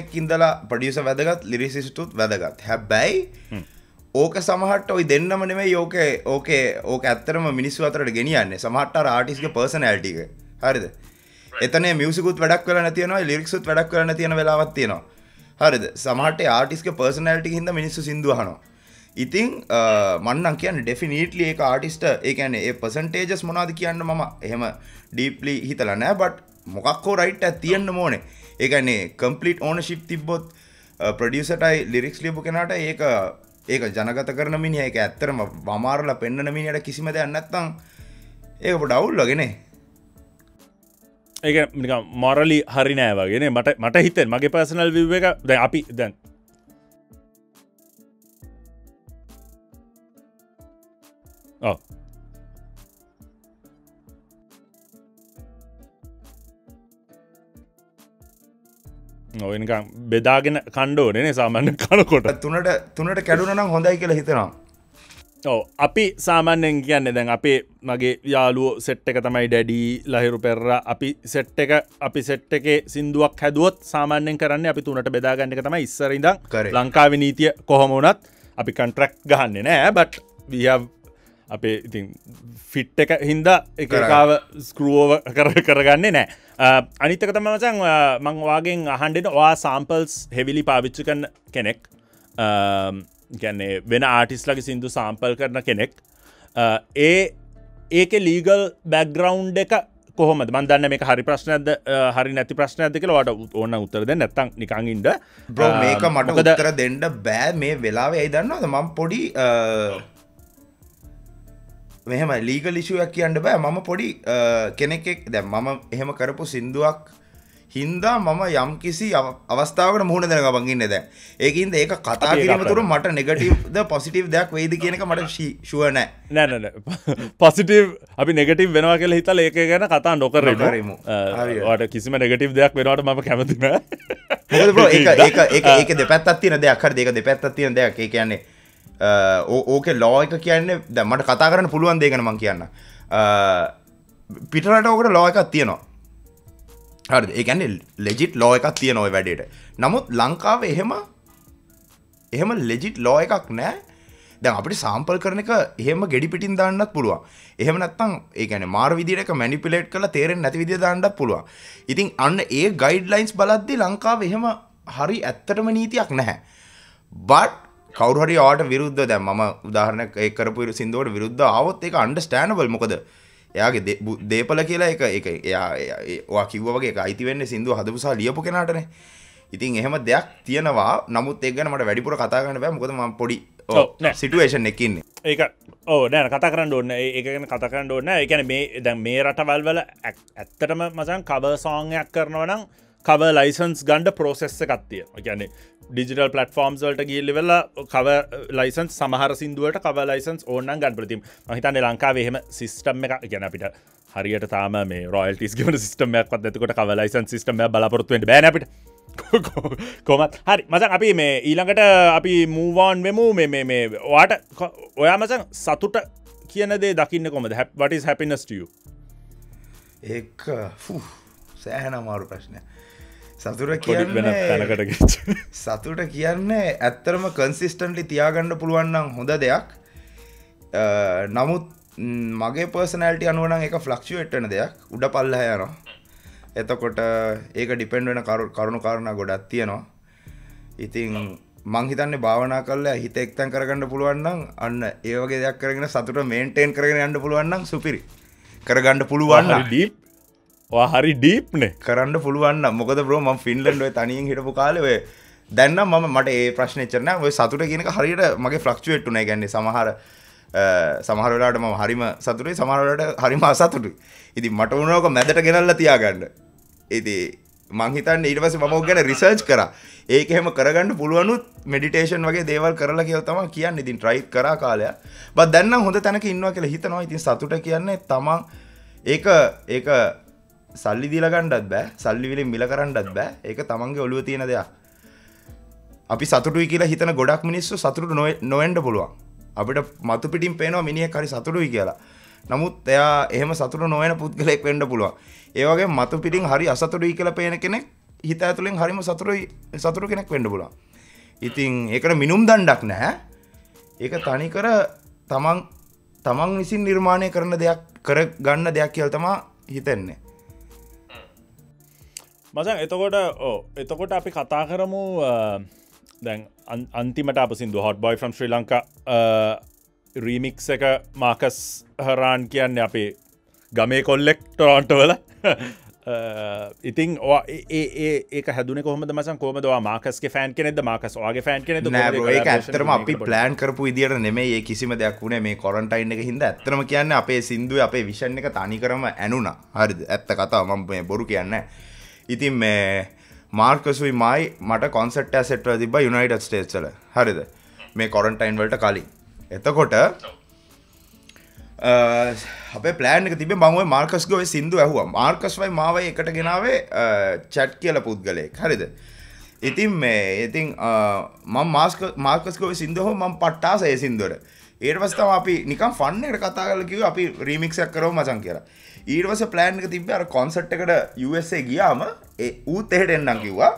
प्रोड्यूसर वेदगत लिरिसिस्ट वेदगत हेबाई ओके समहट इदेन मनमे ओके ओके ओके अतर मिनसु अतर गेनियाने समहटार आर्टिस्ट के पर्सनालिटी के हरद इतने म्यूजिक वेडक्ना लिरिक्स वेडक्ना वेलावत्तीनो हरद समहटे आर्टिस्ट के पर्सनालिटी हिंद मिनसु सिंधु हणो I think මන්නම් කියන්නේ definitely ඒක ආටිස්ට් ඒ කියන්නේ ඒ percentages මොනවද කියන්න මම එහෙම deeply හිතලා නැහැ but මොකක් හෝ right එකක් තියෙන්න ඕනේ. ඒ කියන්නේ complete ownership තිබ්බොත් producer ටයි lyrics ලියපු කෙනාට ඒක ඒක ජනගත කරන මිනිහා ඒක ඇත්තටම වමාරලා පෙන්නන මිනිහට කිසිම දෙයක් නැත්තම් ඒක පොඩ අවුල් වගේ නේ. ඒක නිකන් morally හරි නෑ වගේ නේ මට මට හිතෙන්නේ මගේ personal view එක දැන් අපි දැන් Oh. Oh, इनका बेदागन कांडो ने सामान्य कांडो कोटा तुनटे तुनटे कैडूना ना होंदा ही के लिए इतना ඔව් අපි සාමාන්‍යයෙන් කියන්නේ දැන් අපේ මගේ යාළුවෝ සෙට් එක තමයි ඩැඩි ලහිරු පෙරරා අපි සෙට් එක අපි සෙට් එකේ සින්දුවක් හැදුවොත් සාමාන්‍යයෙන් කරන්නේ අපි තුනට බෙදා ගන්න එක තමයි ඉස්සර ඉඳන් ලංකාවේ නීතිය කොහොම වුණත් අපි කොන්ට්‍රැක්ට් ගහන්නේ නැහැ but we have අපේ ඉතින් ෆිට් එක හින්දා එක එකව ස්ක්‍රූ ඕවර් කරගන්නේ නැහැ අනිත් එක තමයි මචං මම ඔයාගෙන් අහන්නේ ඔයා සැම්පල්ස් හෙවිලි පාවිච්චි කරන කෙනෙක් يعني වෙන ආටිස්ට්ලාගේ සින්දු සැම්පල් කරන කෙනෙක් ඒ ඒකේ ලීගල් බෑග්ග්‍රවුන්ඩ් එක කොහොමද මම දන්නේ මේක හරි ප්‍රශ්නයක්ද හරි නැති ප්‍රශ්නයක්ද කියලා ඔයාට ඕන නම් උත්තර දෙන්න නැත්නම් නිකන් ඉන්න බ්‍රෝ මේක මට උත්තර දෙන්න බෑ මේ වෙලාවේ ඇයි දන්නවද මම පොඩි මෙහෙම ලීගල් ඉෂුවක් කියන්න බෑ මම පොඩි කෙනෙක් එක් දැන් මම එහෙම කරපු සින්දුවක් හින්දා මම යම් කිසි අවස්ථාවකට මුහුණ දෙන ගමන් ඉන්නේ දැන් ඒකින්ද ඒක කතා කිරීම තුරු මට නෙගටිව් ද පොසිටිව් දෙයක් වෙයිද කියන එක මට ෂුවර් නෑ නෑ නෑ පොසිටිව් අපි නෙගටිව් වෙනවා කියලා හිතලා ඒක ගැන කතා නොකරමු ඔයාට කිසිම නෙගටිව් දෙයක් වෙනවට මම කැමති නෑ මොකද බ්‍රෝ ඒක ඒක ඒක ඒක දෙපැත්තක් තියෙන දෙයක් හරිද ඒක දෙපැත්තක් තියෙන දෙයක් ඒ කියන්නේ ඕකේ ලෝ එක කියන්නේ දැන් මට කතා කරන්න පුළුවන් දෙයක් ගැන මම කියන්න. පිටරට ඕකට ලෝ එකක් තියෙනවා. හරිද? ඒ කියන්නේ ලෙජිට් ලෝ එකක් තියෙනවා ওই වැඩේට. නමුත් ලංකාවේ එහෙම එහෙම ලෙජිට් ලෝ එකක් නැහැ. දැන් අපිට සැම්පල් කරන එක එහෙම gedi pitin දාන්නත් පුළුවන්. එහෙම නැත්නම් ඒ කියන්නේ මාර විදියට එක මැනිපියුලේට් කරලා තේරෙන්නේ නැති විදිය දාන්නත් පුළුවන්. ඉතින් අන්න ඒ ගයිඩ්ලයින්ස් බලද්දී ලංකාවේ එහෙම හරි ඇත්තටම නීතියක් නැහැ. but කවුරු හරි ඔයාට විරුද්ධව දැන් මම උදාහරණයක් ඒක කරපු සින්දුවට විරුද්ධව ආවොත් ඒක අන්ඩර්ස්ටෑන්ඩබල් මොකද එයාගේ දීපල කියලා ඒක ඒක එයා ඔයා කිව්වා වගේ ඒක අයිති වෙන්නේ සින්දුව හදපු සා ලියපු කෙනාටනේ ඉතින් එහෙම දෙයක් තියෙනවා නමුත් ඒක ගැන මට වැඩිපුර කතා කරන්න බෑ මොකද මම පොඩි සිටුේෂන් එකේ ඉන්නේ ඒක ඔව් නෑ කතා කරන්න ඕනේ ඒක ගැන කතා කරන්න ඕනේ ඒ කියන්නේ මේ දැන් මේ රටවල් වල ඇත්තටම මචං කවර් සෝං එකක් කරනවා නම් කවර් ලයිසන්ස් ගන්න ප්‍රොසෙස් එකක් තියෙනවා කියන්නේ ඩිජිටල් පලටෆෝර්ම්ස් වලට ගිහිල්ලා කවර් ලයිසන්ස් සමහර සින්දුවට කවර් ලයිසන්ස් ඕන නම් ගන්න ප්‍රතිම මම හිතන්නේ ලංකාවේ එහෙම සිස්ටම් එකක් يعني අපිට හරියට තාම මේ රොයල්ටිස් ගෙවන සිස්ටම් එකක්වත් නැතිකොට කවර් ලයිසන්ස් සිස්ටම් එක බලාපොරොත්තු වෙන්න බෑනේ අපිට කොහොමත් හරි මචං අපි මේ ඊළඟට අපි move on වෙමු මේ මේ මේ ඔයාට ඔයා මචං සතුට කියන දේ දකින්නේ කොහමද what is happiness to you ඒක ෆු සෑහෙන අමාරු ප්‍රශ්නයක් සතුට කියන්නේ සතුට කියන්නේ ඇත්තටම කන්සිස්ටන්ට්ලි තියාගන්න පුළුවන් නම් හොඳ දෙයක්. නමුත් මගේ පර්සනැලිටි අනුව නම් ඒක ෆ්ලක්චුවේට් වෙන දෙයක්. උඩ පල්ලෙහා යනවා. එතකොට ඒක ඩිපෙන්ඩ් වෙන කරුණු කාරණා ගොඩක් තියෙනවා. ඉතින් මං හිතන්නේ භාවනා කරලා හිත එක්තෙන් කරගන්න පුළුවන් නම් අන්න ඒ වගේ දෙයක් කරගෙන සතුට මේන්ටේන් කරගෙන යන්න පුළුවන් නම් සුපිරි. කරගන්න පුළුවන් නම් හරි ඩීප්නේ කරන්න පුළුවන්න මොකද බ්‍රෝ මම ෆින්ලන්ඩ් ඔය තනියෙන් හිටපු කාලේ ඔය දැන් නම් මම මට ඒ ප්‍රශ්නේ ඉච්චර නෑ ඔය සතුට කියන එක හරියට මගේ ෆ්ලක්චුවේට් උනා يعني සමහර සමහර වෙලාවට මම හරිම සතුටුයි සමහර වෙලාවට හරිම අසතුටුයි ඉතින් මට උනෝක මැදට ගෙනල්ලා තියාගන්න ඉතින් මං හිතන්නේ ඊට පස්සේ මම ඔක ගැන රිසර්ච් කරා. ඒක එහෙම කරගන්න පුළුවනුත් මෙඩිටේෂන් වගේ දේවල් කරලා කියලා තමයි කියන්නේ. ඉතින් try කරා කාලයක්. බත් දැන් නම් හොඳ තැනක ඉන්නවා කියලා හිතනවා. ඉතින් සතුට කියන්නේ තමන් ඒක ඒක සල්ලි දීලා ගන්නවත් බෑ. සල්ලි වලින් මිල කරන්නවත් බෑ. ඒක තමන්ගේ ඔළුවේ තියෙන දෙයක්. අපි සතුටුයි කියලා හිතන ගොඩක් මිනිස්සු සතුටු නොවෙන්න පුළුවන්. අපිට මතු පිටින් පේනවා මිනිහෙක් හරි සතුටුයි කියලා. නමුත් එයා එහෙම සතුටු නොවන පුද්ගලෙක් වෙන්න පුළුවන්. ඒ වගේ මතු පිටින් හරි අසතුටුයි කියලා පේන කෙනෙක් හිත ඇතුලෙන් හරිම සතුටුයි සතුටු කෙනෙක් වෙන්න පුළුවන්. ඉතින් ඒකට මිනුම් දණ්ඩක් නැහැ. ඒක තනිකර තමන් තමන් විසින් නිර්මාණය කරන දෙයක් කර ගන්න දෙයක් කියලා තමයි හිතන්නේ. මචං එතකොට ඔව් එතකොට අපි කතා කරමු දැන් අන්තිමට අප සින්දු hot boy from Sri Lanka remix එක මාකස් හරාන් කියන්නේ අපේ ගමේ කොල්ලෙක් ටොරොන්ටෝවල. ඉතින් ඒක හැදුනේ කොහොමද මචං? කොහොමද ඔයා මාකස්ගේ ෆෑන් කෙනෙක්ද? මාකස් ඔයාගේ ෆෑන් කෙනෙක්ද? නෑ ඒක ඇත්තටම අපි ප්ලෑන් කරපු විදියට නෙමෙයි. ඒ කිසිම දෙයක් වුණේ මේ ක්වොරන්ටයින් එක හින්දා. ඇත්තටම කියන්නේ අපේ සින්දුවේ අපේ විෂන් එක තනිකරම ඇනුණා. හරිද? ඇත්ත කතාව මම මේ බොරු කියන්නේ නැහැ. ඉතින් මේ මාර්කසුයි මයි මට කොන්සර්ට් ඇසෙට් වල තිබ්බා යුනයිටඩ් ස්ටේට්ස් වල. හරිද? මේ ක්වොරන්ටයින් වලට කලින්. එතකොට අපේ ප්ලෑන් එක තිබ්බේ මම ওই මාර්කස්ගේ ওই සින්දු ඇහුවා. මාර්කස් වයි මාවයි එකට ගෙනාවේ chat කියලා පුද්ගලයෙක්. හරිද? ඉතින් මේ ඉතින් මම මාර්කස්ගේ ওই සින්දුව මම පට්ටාස ඒ සින්දුවට. ඊට පස්සේ තමයි අපි නිකන් ෆන් එකට කතා කරලා කිව්වා අපි රීමික්ස් එකක් කරමු මචං කියලා. ඊට පස්සේ ප්ලෑන් එක තිබ්බේ අර කොන්සර්ට් එකට යූ එස් ඒ ගියාම ඒ ඌත් එහෙට එන්නම් කිව්වා.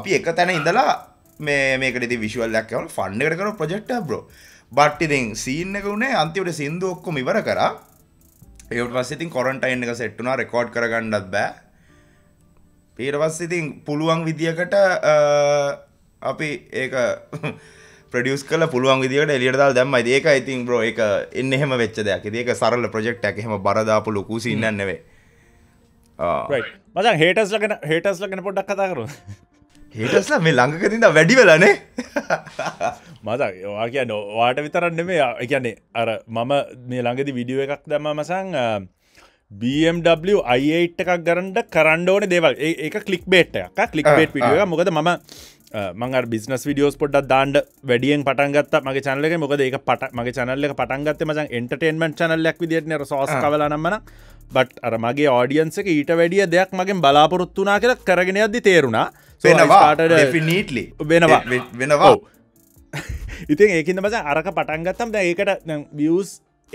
අපි එක තැන ඉඳලා මේ මේකට ඉතින් විෂුවල් එකක් කරමු ෆන් එකට කරමු ප්‍රොජෙක්ට් එක බ්‍රෝ. බට් ඉතින් සීන් එක උනේ අන්තිමට සින්දු ඔක්කොම ඉවර කරා. ඊට පස්සේ ඉතින් ක්වොරන්ටයින් එක සෙට් වුණා. රෙකෝඩ් කරගන්නත් බෑ. ඊට පස්සේ ඉතින් පුළුවන් විදියකට අපි ඒක ප්‍රඩියස් කළ පුළුවන් විදිහට එලියට දාලා දැම්මයි. ඒක I think bro ඒක එන්නේ එහෙම වෙච්ච දෙයක්. ඒක සරල ප්‍රොජෙක්ට් එකක්. එහෙම බර දාපු ලොකු සීන් නෑ නෙවෙයි. ආ රයිට්. මචං හේටර්ස්ලා ගැන හේටර්ස්ලා ගැන පොඩ්ඩක් කතා කරමු. හේටර්ස්ලා මේ ළඟකදී ඉඳන් වැඩි වෙලා නේ. මචං ඔයා කියන්නේ ඔයාට විතරක් නෙමෙයි. ඒ කියන්නේ අර මම මේ ළඟදී වීඩියෝ එකක් දැම්මා මචං B M W i eight එකක් ගන්න කරන්න ඕනේ දේවල්. ඒක ක්ලික් බේට් එකක්. ක්ලික් බේට් වීඩියෝ එකක්. මොකද මම මං බිස්නස් විඩියෝස් පොඩ්ඩක් දාන්න වැඩියෙන් පටන් ගත්තා මගේ channel එකේ. මොකද ඒක පට මගේ channel එක පටන් ගත්තේ මචං entertainment channel එකක් විදියට නේ. අර sauce කවලා නම් මම. but අර මගේ audience එක ඊට වැඩිය දෙයක් මගෙන් බලාපොරොත්තු වුණා කියලා කරගෙන යද්දි තේරුණා. so I started definitely වෙනවා වෙනවා. ඉතින් ඒකින්ද මචං අරක පටන් ගත්තම දැන් ඒකට දැන් views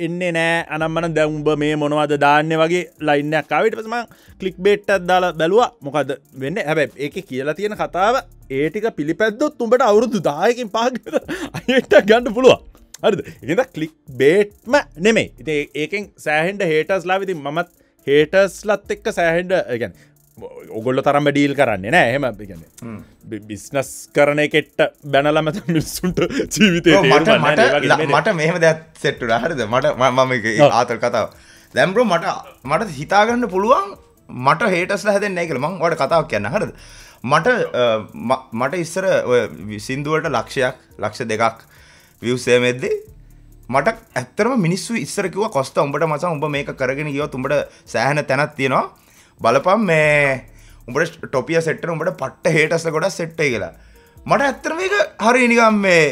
එන්නේ නෑ. අනම්මන දැන් උඹ මේ මොනවද දාන්නේ වගේ ලයින් එකක් ආවා. ඊට පස්සේ මම ක්ලික් බේට් එකක් දාලා බැලුවා මොකද වෙන්නේ. හැබැයි ඒකේ කියලා තියෙන කතාව ඒ ටික පිළිපැද්දොත් උඹට අවුරුදු දහයකින් පහකට අයිට ගන්න පුළුවන්. හරිද? ඒකෙන්ද ක්ලික් බේට්ම නෙමෙයි. ඉතින් ඒකෙන් සෑහෙන්න හේටර්ස්ලා ඉතින් මමත් හේටර්ස්ලත් එක්ක සෑහෙන්න ඒ කියන්නේ ඔගොල්ලෝ තරම්ම ඩීල් කරන්නේ නෑ. එහෙම ඒ කියන්නේ බිස්නස් කරන එකෙට බැනලම මිනිස්සුන්ට ජීවිතේ මට මට මට මෙහෙම දෙයක් සෙට් වුණා. හරිද? මට මම මේක ආතල් කතාව. දැන් බ්‍රෝ මට මට හිතා ගන්න පුළුවන් මට හේටර්ස්ලා හැදෙන්නේ නැහැ කියලා. මම ඔයාලට කතාවක් කියන්න. හරිද? මට මට ඉස්සර සින්දුවට ලක්ෂයක් ලක්ෂ දෙකක් විව්සේ මෙද්දි මට ඇත්තරම මිනිස්සු ඉස්සර කිව්වා කොස්ත උඹට මචං උඹ මේක කරගෙන ගියොත් උඹට සෑහෙන තැනක් තියෙනවා බලපන් මේ උඹට ටොපිය සෙට් කරන උඹට පට්ට හේටර්ස් ගොඩක් සෙට් වෙයි කියලා. මට ඇත්තටම මේක හරි නිකන් මේ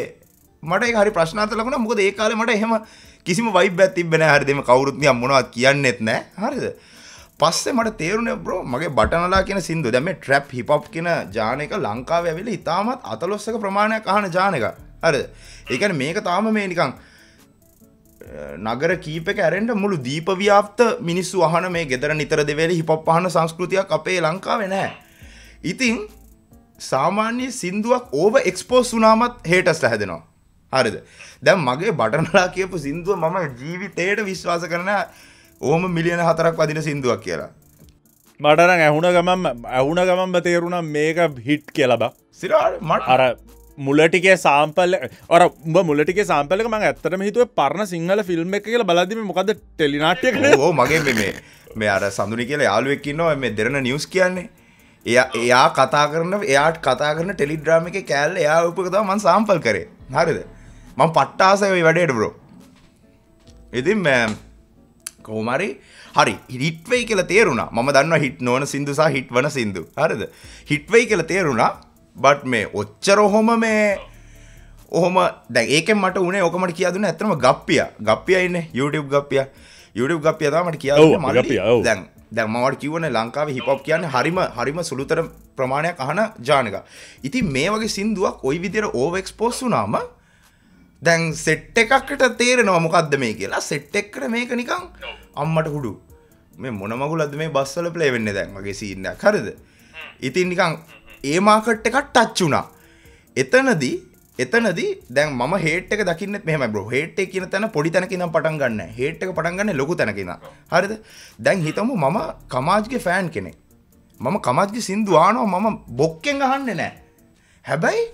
මට ඒක හරි ප්‍රශ්නාර්ථ ලකුණක්. මොකද ඒ කාලේ මට එහෙම කිසිම වයිබ් එකක් තිබ්බේ නැහැ. හරිද? මේ කවුරුත් නිකන් මොනවත් කියන්නෙත් නැහැ. හරිද? පස්සේ මට තේරුණේ බ්‍රෝ මගේ බටනලා කියන සින්දුව දැන් මේ ට්‍රැප් හිප් හොප් කියන ජාන එක ලංකාවේ ඇවිල්ලා ඉතාමත් අතලොස්සක ප්‍රමාණයක් අහන ජාන එක. හරිද? ඒ කියන්නේ මේක තාම මේ නිකන් නගර කීපයක ඇරෙන්න මුළු දීප ව්‍යාප්ත මිනිස්සු අහන මේ ගෙදර නිතර දෙවේලේ හිප් හොප් අහන සංස්කෘතියක් අපේ ලංකාවේ නැහැ. ඉතින් සාමාන්‍ය සින්දුවක් ඕව එක්ස්පෝස් වුණාමත් හේටර්ස්ලා හැදෙනවා. හරිද? දැන් මගේ බටනලා කියපු සින්දුව මම ජීවිතේට විශ්වාස කරන ඕම මිලියන හතරක් වදින සින්දුවක් කියලා. මටරං ඇහුණ ගමම් ඇහුණ ගමම්ම තේරුණා මේක හිට් කියලා බා. සිරාට මට අර මුලටිකේ සාම්පල් අර උඹ මුලටිකේ සාම්පල් එක මම ඇත්තටම හිතුවේ පරණ සිංහල ෆිල්ම් එක කියලා බලද්දි මේ මොකද්ද ටෙලි නාට්‍යයක් නේද? ඔව් මගේ මේ මේ අර සඳුනි කියලා යාළුවෙක් ඉන්නවා මේ දෙරණ නිවුස් කියන්නේ. එයා එයා කතා කරන එයාට කතා කරන ටෙලිග්‍රෑම් එකේ කෑල්ල එයා උපක තමයි මම සාම්පල් කරේ. හරිද? මම පට්ටාසයි ওই වැඩේට බ්‍රෝ. ඉතින් මම කෝමරි හරි හිට් වෙයි කියලා තේරුණා මම දන්නවා හිට් නොවන සින්දු සහ හිට් වන සින්දු හරිද හිට් වෙයි කියලා තේරුණා බට් මේ ඔච්චර ඔහොම මේ ඔහොම දැන් ඒකෙන් මට උනේ ඕක මට කියා දුන්නේ ඇත්තම ගප්පියා ගප්පියා ඉන්නේ YouTube ගප්පියා YouTube ගප්පියා තමයි මට කියා දුන්නේ මම ගප්පියා ඔව් දැන් දැන් මවට කියවනේ ලංකාවේ හිප් හොප් කියන්නේ හරිම හරිම සුළුතර ප්‍රමාණයක් අහන ජානක ඉතින් මේ වගේ සින්දුවක් ওই විදියට ඕවර් එක්ස්පෝස් වුණාම දැන් සෙට් එකකට තේරෙනවා මොකද්ද මේ කියලා සෙට් එකට මේක නිකන් අම්මට හුඩු මේ මොන මගුලක්ද මේ බස් වල ප්ලේ වෙන්නේ දැන් වගේ සීන් එකක් හරිද ඉතින් නිකන් ඒ මාකට් එකට ටච් වුණා එතනදී එතනදී දැන් මම හේට් එක දකින්නෙත් මෙහෙමයි බ්‍රෝ හේට් එක කියන තැන පොඩි තැනක ඉඳන් පටන් ගන්න නැහැ හේට් එක පටන් ගන්න ලොකු තැනක ඉඳන් හරිද දැන් හිතමු මම කමාජ්ගේ ෆෑන් කෙනෙක් මම කමාජ්ගේ සින්දු ආනවා මම බොක්කෙන් අහන්නේ නැහැ හැබැයි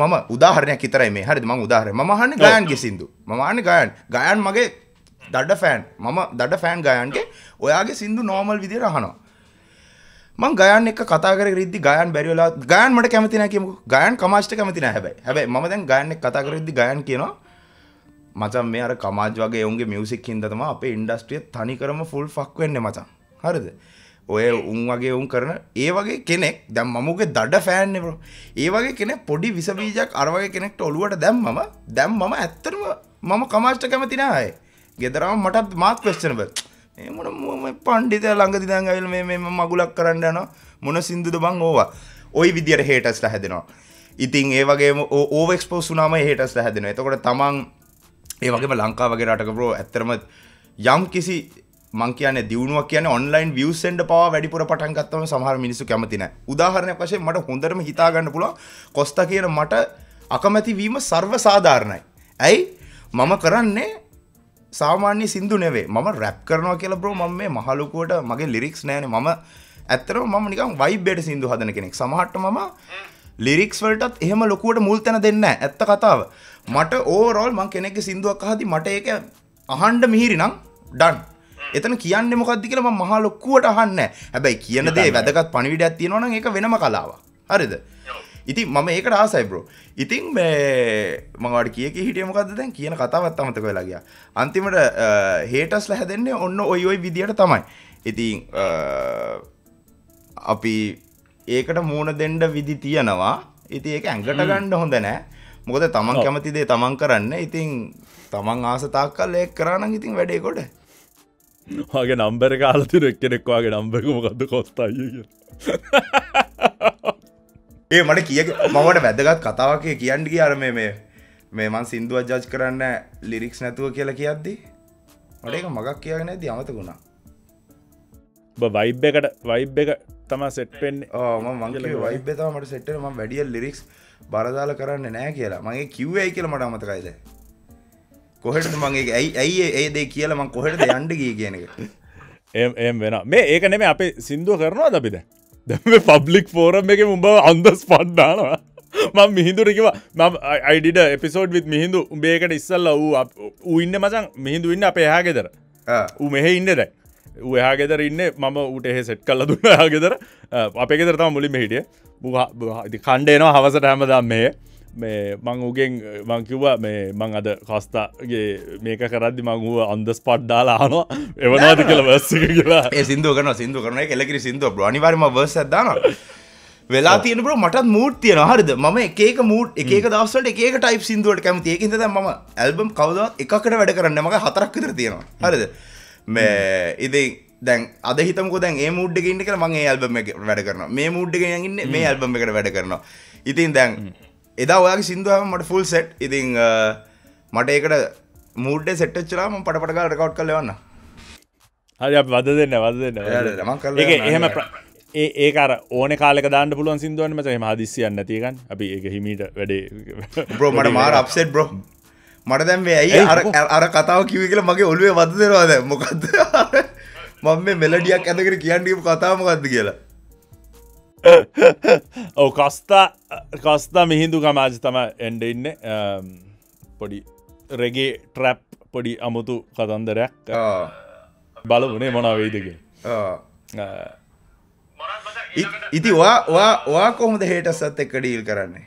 මම උදාහරණයක් විතරයි මේ හරිද මම උදාහරණයක් මම අහන්නේ ගායන්ගේ සින්දු මම අහන්නේ ගායන් ගායන් මගේ දඩ ෆෑන් මම දඩ ෆෑන් ගායන්ගේ ඔයාගේ සින්දු නෝමල් විදියට අහනවා මම ගායන් එක්ක කතා කරගෙන ඉද්දි ගායන් බැරි වෙලා ගායන් මට කැමති නැහැ කියමුකෝ ගායන් කමාජ්ට කැමති නැහැ හැබැයි හැබැයි මම දැන් ගායන් එක්ක කතා කරගෙන ඉද්දි ගායන් කියනවා මචං මේ අර කමාජ් වගේ උන්ගේ මියුසික් හින්දා තමයි අපේ ඉන්ඩස්ට්‍රිය තනි කරම ෆුල් ෆක් වෙන්නේ මචං හරිද ඔය උන් වගේ උන් කරන ඒ වගේ කෙනෙක් දැන් මමගේ දඩ ෆෑන් නේ බ්‍රෝ ඒ වගේ කෙනෙක් පොඩි විස බීජයක් අර වගේ කෙනෙක්ට ඔලුවට දැම්මම දැන් මම ඇත්තටම මම කමාජ්ට කැමති නෑ ගෙදරම මටත් මාත් ක්වෙස්චනබල් මේ මොන මේ පඬිතයා ළඟදී දැන් ආවිල මේ මේ මගුලක් කරන්න යනවා මොන සින්දුද බං ඕවා ওই විදියට හේටර්ස්ලා හැදෙනවා ඉතින් ඒ වගේම ඕවර් එක්ස්පෝස් වුණාම හේටර්ස්ලා හැදෙනවා එතකොට තමන් ඒ වගේම ලංකාව වගේ රටක බ්‍රෝ ඇත්තටම යම් කිසි මං කියන්නේ දියුණුවක් කියන්නේ ඔන්ලයින් views එන්න පාවා වැඩිපුර පටන් ගත්තම සමහර මිනිස්සු කැමති නැහැ. උදාහරණයක් වශයෙන් මට හොඳටම හිතා ගන්න පුළුවන් කොස්තා කියන මට අකමැති වීම සර්ව සාධාරණයි. ඇයි? මම කරන්නේ සාමාන්‍ය සින්දු නෙවෙයි. මම රැප් කරනවා කියලා බ්‍රෝ මම මේ මහ ලොකුවට මගේ ලිරික්ස් නැහැනේ. මම ඇත්තටම මම නිකන් vibe එකට සින්දු හදන කෙනෙක්. සමහරට මම ලිරික්ස් වලටත් එහෙම ලොකුවට මුල් තැන දෙන්නේ නැහැ. ඇත්ත කතාව. මට overall මං කෙනෙක්ගේ සින්දුවක් අහදී මට ඒක අහන්න මිහිරි නම් done. එතන කියන්නේ මොකද්ද කියලා මම මහා ලොකුවට අහන්නේ නැහැ. හැබැයි කියන දේ වැදගත් පණිවිඩයක් තියෙනවා නම් ඒක වෙනම කලාවක්. හරිද? ඉතින් මම ඒකට ආසයි බ්‍රෝ. ඉතින් මේ මම ඔයාලට කිය කී හිටියේ මොකද්ද දැන් කියන කතාවත් අමතක වෙලා ගියා. අන්තිමට හේටර්ස්ලා හැදෙන්නේ ඔන්න ඔයි ඔයි විදියට තමයි. ඉතින් අපි ඒකට මූණ දෙන්න විදි තියනවා. ඉතින් ඒක ඇඟට ගන්න හොඳ නැහැ. මොකද තමන් කැමති දේ තමන් කරන්න. ඉතින් තමන් ආස තාක්කල් ඒක කරා නම් ඉතින් වැඩේ කොට. වගේ නම්බර කාලතුර එක්කෙනෙක් වගේ නම්බරකමකක්ද කොස්තා අයිය ඒ මට කිය මමට වැදගත් කතාවක් කියන්න ගිය අර මේ මේ මේ මං සින්දුවක් ජජ් කරන්න ලිරික්ස් නැතුව කියලා කියද්දී මට ඒක මගක් කියාගෙන නැද්දි අමතකුණා ඔබ වයිබ් එකට වයිබ් එක තමයි සෙට් වෙන්නේ ඔව් මම මං කිව්වේ වයිබ් එක තමයි මට සෙට් වෙන්නේ මම වැඩිය ලිරික්ස් බර දාලා කරන්නේ නැහැ කියලා මම ඒ කිව්වේයි කියලා මට අමතකයි දැන් කොහෙටද මං ඒක ඇයි ඇයි ඒ දේ කියලා මං කොහෙටද යන්න ගියේ කියන එක එම් එම් වෙනවා මේ ඒක නෙමෙයි අපේ සින්දුව කරනවාද අපි දැන් දැන් මේ පබ්ලික් ෆෝරම් එකේ උඹ on the spot දානවා මම මිහිඳුට කිව්වා මම I did a episode with Mihindu උඹ ඒකට ඉස්සල්ලා ඌ ඌ ඉන්නේ මචං මිහිඳු ඉන්නේ අපේ එහා ගෙදර ඌ මෙහෙ ඉන්නේ දැන් ඌ එහා ගෙදර ඉන්නේ මම ඌට එහෙ සෙට් කරලා දුන්නා එහා ගෙදර අපේ ගෙදර තමයි මුලින්ම හිටියේ ඌ ඉතින් කණ්ඩ එනවා හවසට හැමදාම මෙහෙ මේ මං උගෙන් මං කිව්වා මේ මං අද කස්තාගේ මේක කරද්දි මං ඌව අන්ද ස්පොට් දාලා අහනවා එවනවාද කියලා වර්ස් එක කියලා ඒ සින්දුව කරනවා සින්දුව කරනවා ඒක එලකිරි සින්දුව බ්‍රෝ අනිවාර්යයෙන්ම වර්ස් එකක් දානවා වෙලා තියෙන බ්‍රෝ මටත් මූඩ් තියෙනවා හරිද මම එක එක මූඩ් එක එක දවස් වලට එක එක ටයිප් සින්දු වලට කැමතියි ඒක හින්දා දැන් මම ඇල්බම් කවදාවත් එකකට වැඩ කරන්නේ නැහැ මගේ හතරක් විතර තියෙනවා හරිද මේ ඉතින් දැන් අද හිතමුකෝ දැන් මේ මූඩ් එකේ ඉන්න කියලා මං මේ ඇල්බම් එකේ වැඩ කරනවා මේ මූඩ් එකේ නම් ඉන්නේ මේ ඇල්බම් එකට වැඩ කරනවා ඉතින් දැන් එදා ඔයාගේ සින්දුවම මට ෆුල් සෙට් ඉතින් මට ඒකට මූඩ් එක සෙට් වෙච්චලා මම පටපට ගාලා රෙකෝඩ් කරලා යවන්න. හරි අපි වද දෙන්න වද දෙන්න. මම කරලා ඒක එහෙම ඒ ඒක අර ඕනේ කාලයක දාන්න පුළුවන් සින්දුවන්නේ මචං එහෙම හදිස්සියක් නැති එකක්. අපි ඒක හිමීට වැඩේ බ්‍රෝ මට මාර අප්සෙට් බ්‍රෝ. මට දැන් මේ ඇයි අර අර කතාව කිව්වේ කියලා මගේ ඔළුවේ වද දෙනවා දැන් මොකද්ද? මම මේ මෙලඩියක් ඇඳගෙන කියන්නේ කතාව මොකද්ද කියලා. ඔව කස්තා කස්තා මිහිඳු කමාජ් තමයි එන්ඩ ඉන්න පොඩි රෙගේ ට්‍රැප් පොඩි අමුතු කතන්දරයක් බලවනේ මොනවේදක ඉති වා කොහොමද හේටස්සත් එක්ක ඩීල් කරන්නේ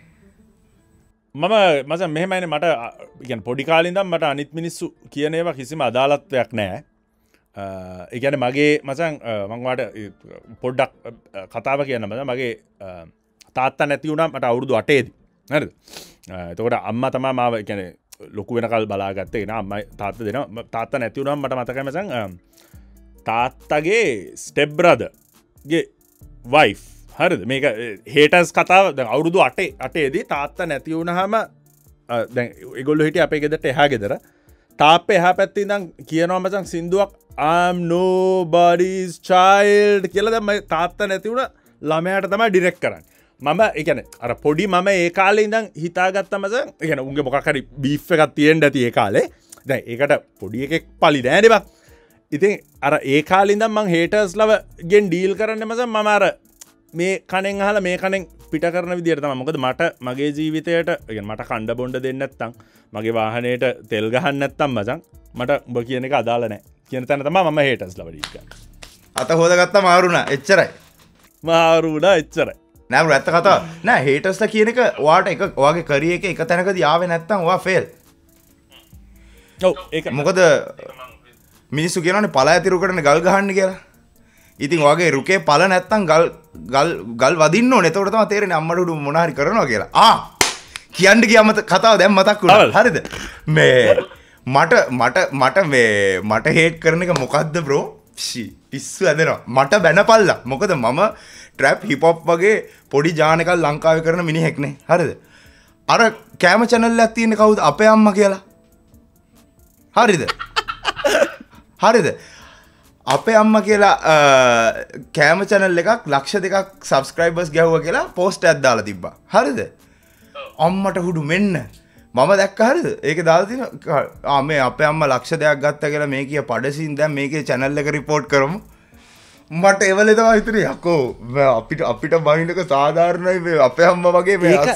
මම මස මෙහෙමයින මට පොඩි කාලින්දම් මට අනිත් මිනිස්සු කියනේවා කිසිම අදාලත්වයක් නෑ इग्याने मागे मचांग मंगवाड़ पोड़ा खतावा किया ना मचांग मागे ताता नेतियों ना मटा उर्दू आटे दी ना तो वड़ा अम्मा तमा माव इग्याने लोकुवे ना काल बाला करते ना अम्मा ताता देना ताता नेतियों ना मटा माता क्या मचांग ताता के स्टेप ब्रदर के वाइफ हर में का हेटर्स खतावा दंग उर्दू आटे आटे दी ताता नेतियों ना हम इगोलो हिटी आपे के दर टेहा के दरा तापे हाँ पैती दंग किया ना मचांग सिंधुआ I'm nobody's child කියලා දැන් මම තාත්තා නැති වුණා ළමයාට තමයි ඩිරෙක්ට් කරන්නේ මම ඒ කියන්නේ අර පොඩි මම ඒ කාලේ ඉඳන් හිතාගත්තම දැන් ඒ කියන්නේ උන්ගේ මොකක් හරි බීෆ් එකක් තියෙන්න ඇති ඒ කාලේ දැන් ඒකට පොඩි එකෙක් pali නෑනේ බං ඉතින් අර ඒ කාලේ ඉඳන් මං haters ලව ගෙන් ඩීල් කරන්නේ මසම් මම අර මේ කණෙන් අහලා මේ කණෙන් පිට කරන විදියට තමයි මොකද මට මගේ ජීවිතයට ඒ කියන්නේ මට කණ්ඩ බොණ්ඩ දෙන්න නැත්තම් මගේ වාහනේට තෙල් ගහන්න නැත්තම් මසම් මට උඹ කියන එක අදාළ නෑ मम हेटर्स आता होता मारू ना एच्चर मारू ना एच्चर ना आता खाता ना हेटर्स वाटे करी के यावे ना फेल मुकद मी सुन पलाया तिरुकड़े गल गहांड गेला इतनी वागे रुके पला नेता गल गल गल वदिन्नो ने तोड़ता तेरे ने अम्मडू मुनाहरी करनो गेला आ कि अंड की मत खाता दे मत कुल हर दे मैं माटा माटा माटा मे माटा हेट करने का मुकाद ब्रो शी पिस्सू है ना माटा बैना पाला मुकद मामा ट्रैप हिप हॉप वगे पोड़ी जाने का लंका वे करना मिनी हैकने हर दे अरे कैम चैनल लगती है कहूँ अपे अम्मा केला हर दे हर दे अपे अम्मा केला कैम चैनल लेगा लक्ष देखा सब्सक्राइबर्स गया हुआ केला पोस्ट ऐड डाला दिब्बा हर दे अम्मा टा हुडू मेन मामा देख हर एक दादी हाँ मैं आप अम्मा लक्ष्य देगा मैं कि पड़ेसी मैं कि चैनल लेकर रिपोर्ट करो मट एवल इतनी हको मैं अपिट अपिट माइंड को साधारण अपे अम्मा वगे मैं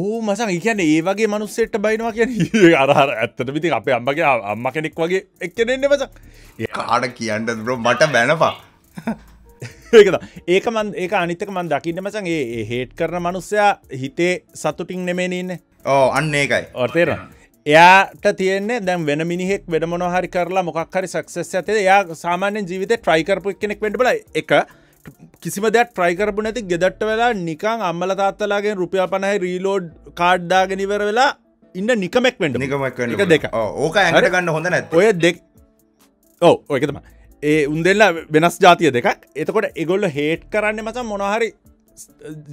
ओ मचा क्या नहीं ये वगे मनुष्य ट बाइन वगे नहीं यार यार अत्तन भी थी अपे अम्मा के अम्मा के निक वगे एक के नहीं मचा ये काड़ किया अंडर ब्रो मट बहना पा ඒක තමයි ඒක මම ඒක අනිත් එක මම දකින්නේ මචං ඒ ඒ හේට් කරන මනුස්සයා හිතේ සතුටින් නෙමෙයි ඉන්නේ. ඔව් අන්න ඒකයි. ඔව් තේරෙනවා. එයාට තියෙන්නේ දැන් වෙන මිනිහෙක් වෙන මොනවා හරි කරලා මොකක් හරි සක්සස් එකක් තියෙද එයා සාමාන්‍යයෙන් ජීවිතේ try කරපු කෙනෙක් වෙන්න බලා එක කිසිම දෙයක් try කරපු නැති ගෙදරට වෙලා නිකන් අම්මලා තාත්තලාගෙන් රුපියල් පනහයි රීලෝඩ් කාඩ් දාගෙන ඉවර වෙලා ඉන්න නිකමෙක් වෙන්න. නිකමෙක් වෙන්න. එක දෙක. ඔව් ඕක ඇඟට ගන්න හොඳ නැද්ද? ඔය දෙක. ඔව් ඔය එක තමයි. ඒ උන්දෙල්ලා වෙනස් ජාතිය දෙකක් එතකොට ඒගොල්ලෝ හේට් කරන්නේ මචං මොනවා හරි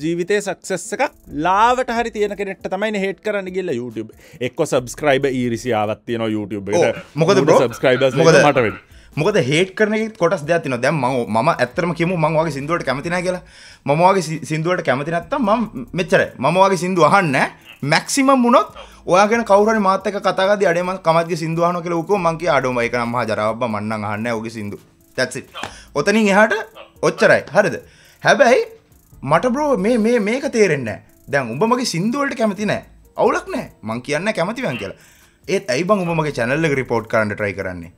ජීවිතේ සක්සස් එකක් ලාවට හරි තියෙන කෙනෙක්ට තමයිනේ හේට් කරන්න ගිහලා YouTube එක්ක subscriber ඊරිසියාවක් තියෙනවා YouTube එකට මොකද bro subscribers මොකද මට වෙන්නේ මොකද හේට් කරන එකේ කොටස් දෙකක් තියෙනවා දැන් මම මම ඇත්තටම කියමු මම ඔයගේ සින්දුවට කැමති නැහැ කියලා මම ඔයගේ සින්දුවට කැමති නැත්තම් මම මෙච්චරයි මම ඔයගේ සින්දුව අහන්නේ මැක්සිමම් වුණොත් ඔයාගෙන කවුරු හරි මාත් එක්ක කතා කරද්දී අඩේ මං කමජ්ගේ සින්දු අහනවා කියලා ඌකෝ මං කිය ආඩෝ මයික නම් මහා ජරාවබ්බ මන් නම් අහන්නේ නැහැ ඌගේ සින්දු that's it ඔතනින් එහාට ඔච්චරයි හරිද හැබැයි මට බ්‍රෝ මේ මේ මේක තේරෙන්නේ නැහැ දැන් උඹ මගේ සින්දු වලට කැමති නැහැ අවුලක් නැහැ මං කියන්නේ කැමති වං කියලා ඒත් ඇයි බං උඹ මගේ channel එක report කරන්න try කරන්නේ